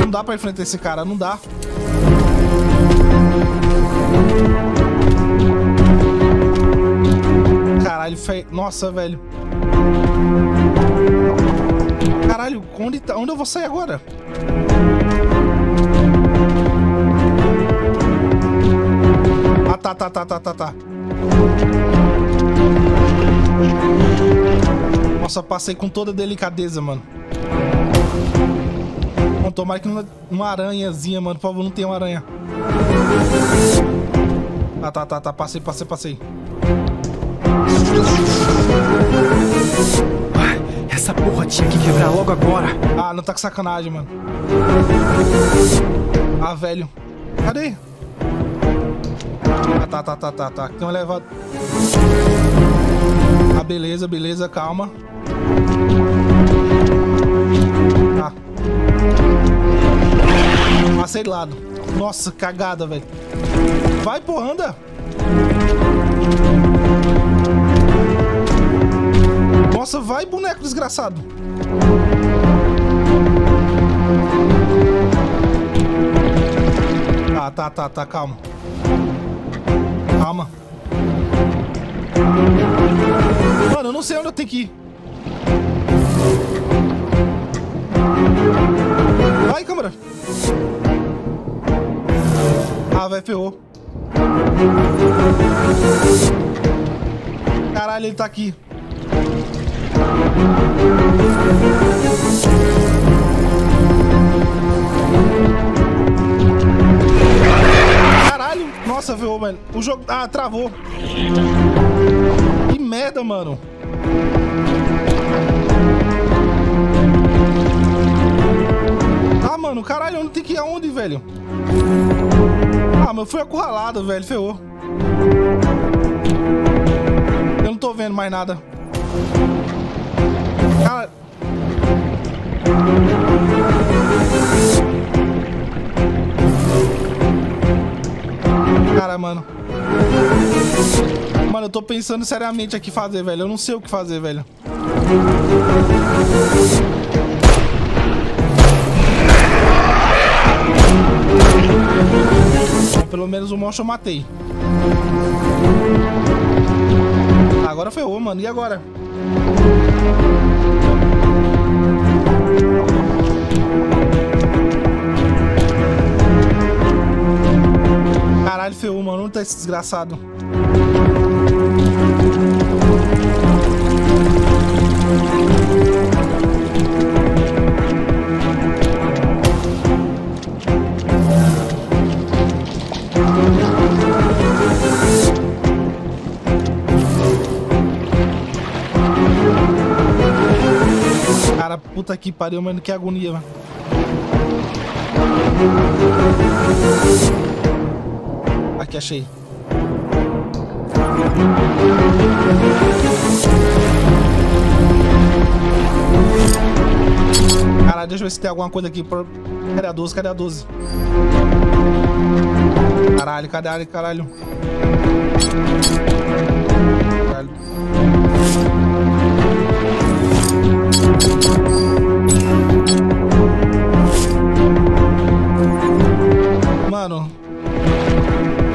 Não dá pra enfrentar esse cara, não dá. Caralho, fe... nossa, velho. Caralho, onde, tá... onde eu vou sair agora? Ah, tá, tá, tá, tá, tá, tá. Nossa, passei com toda delicadeza, mano. Bom, tomara que não... uma aranhazinha, mano. Por favor, não tem uma aranha. Ah, tá, tá, tá. Passei, passei, passei. Essa porra tinha que quebrar logo agora. Ah, não tá com sacanagem, mano. Ah, velho. Cadê? Ah, tá, tá, tá, tá, tá. Tem um elevador. Ah, beleza, beleza, calma. Tá. Passei de lado. Nossa, cagada, velho. Vai, porra, anda. Nossa, vai, boneco desgraçado. Tá, tá, tá, tá, calma. Calma. Mano, eu não sei onde eu tenho que ir. Vai, câmera. Ah, velho, ferrou. Caralho, ele tá aqui. Caralho, nossa, ferrou, velho. O jogo... Ah, travou. Que merda, mano. Ah, mano, caralho, eu não tenho que ir aonde, velho? Ah, mas eu fui acurralado, velho, ferrou. Eu não tô vendo mais nada. Cara... Cara, mano. Mano, eu tô pensando seriamente aqui fazer, velho. Eu não sei o que fazer, velho. Pelo menos o monstro eu matei. Agora ferrou, mano. E agora? Caralho, ferrou, mano. Onde tá esse desgraçado? Cara, puta que pariu, mano, que agonia, mano. Aqui, achei. Cara, deixa eu ver se tem alguma coisa aqui. Cadê a doze? Cadê a doze? Caralho, caralho, caralho. Caralho. Mano,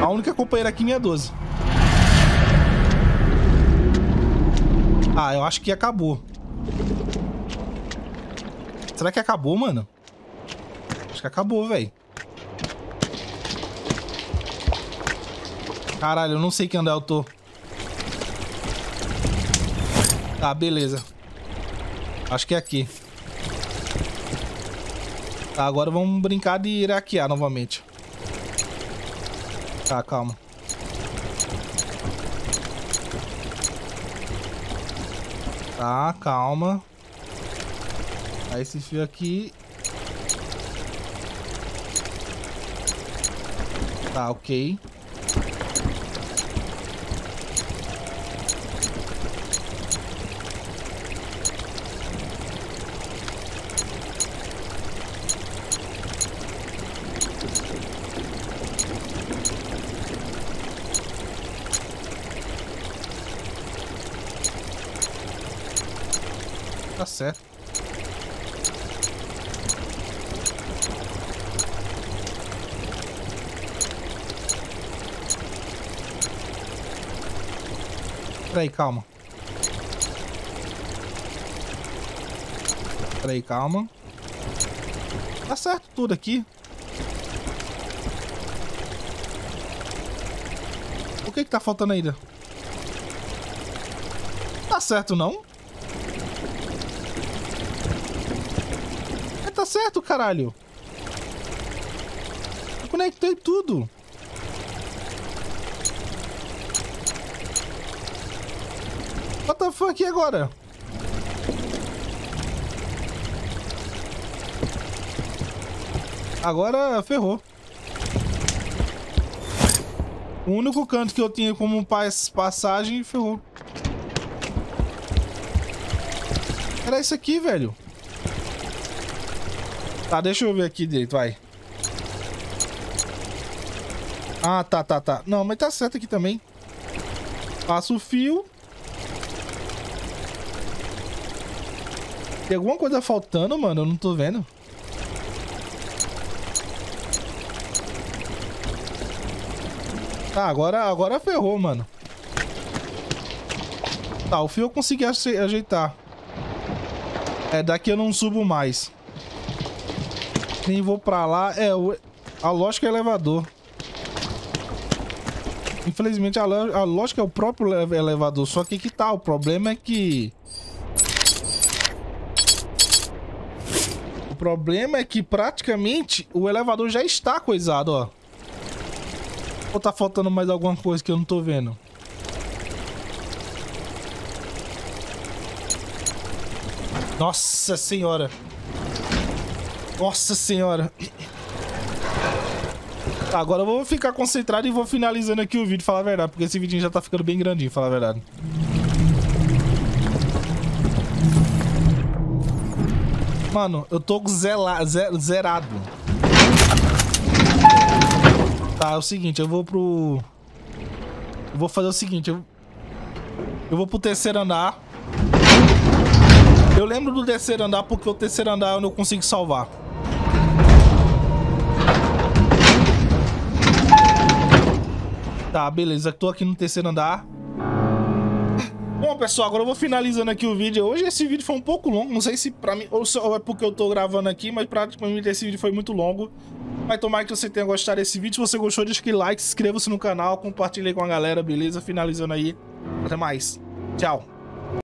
a única companheira aqui minha é doze. Ah, eu acho que acabou. Será que acabou, mano? Acho que acabou, velho. Caralho, eu não sei que andar eu tô. Tá, beleza. Acho que é aqui. Tá, agora vamos brincar de iraquear novamente. Tá, calma. Tá, calma. Aí esse fio aqui. Tá, ok. Tá certo. Peraí, calma. Peraí, calma. Tá certo tudo aqui. O que que tá faltando ainda? Tá certo, não? Tá certo, caralho. Eu conectei tudo. What the fuck agora? Agora ferrou. O único canto que eu tinha como passagem ferrou. Era isso aqui, velho. Tá, deixa eu ver aqui direito, vai. Ah, tá, tá, tá. Não, mas tá certo aqui também. Passa o fio. Tem alguma coisa faltando, mano? Eu não tô vendo. Tá, agora, agora ferrou, mano. Tá, o fio eu consegui ajeitar. É, daqui eu não subo mais. Nem vou pra lá. É, a lógica é elevador. Infelizmente, a, lo- a lógica é o próprio elevador. Só que que tá, o problema é que... O problema é que praticamente o elevador já está coisado, ó. Ou tá faltando mais alguma coisa que eu não tô vendo? Nossa senhora! Nossa senhora! Tá, agora eu vou ficar concentrado e vou finalizando aqui o vídeo, falar a verdade, porque esse vídeo já tá ficando bem grandinho, falar a verdade. Mano, eu tô zela, zer, zerado. Tá, é o seguinte, eu vou pro... Eu vou fazer o seguinte, eu... Eu vou pro terceiro andar. Eu lembro do terceiro andar porque o terceiro andar eu não consigo salvar. Tá, beleza, tô aqui no terceiro andar. Bom, pessoal, agora eu vou finalizando aqui o vídeo. Hoje esse vídeo foi um pouco longo, não sei se pra mim ou só é porque eu tô gravando aqui, mas pra mim esse vídeo foi muito longo. Mas tomara que você tenha gostado desse vídeo. Se você gostou, deixa aquele like, inscreva-se no canal, compartilhe com a galera, beleza? Finalizando aí. Até mais. Tchau.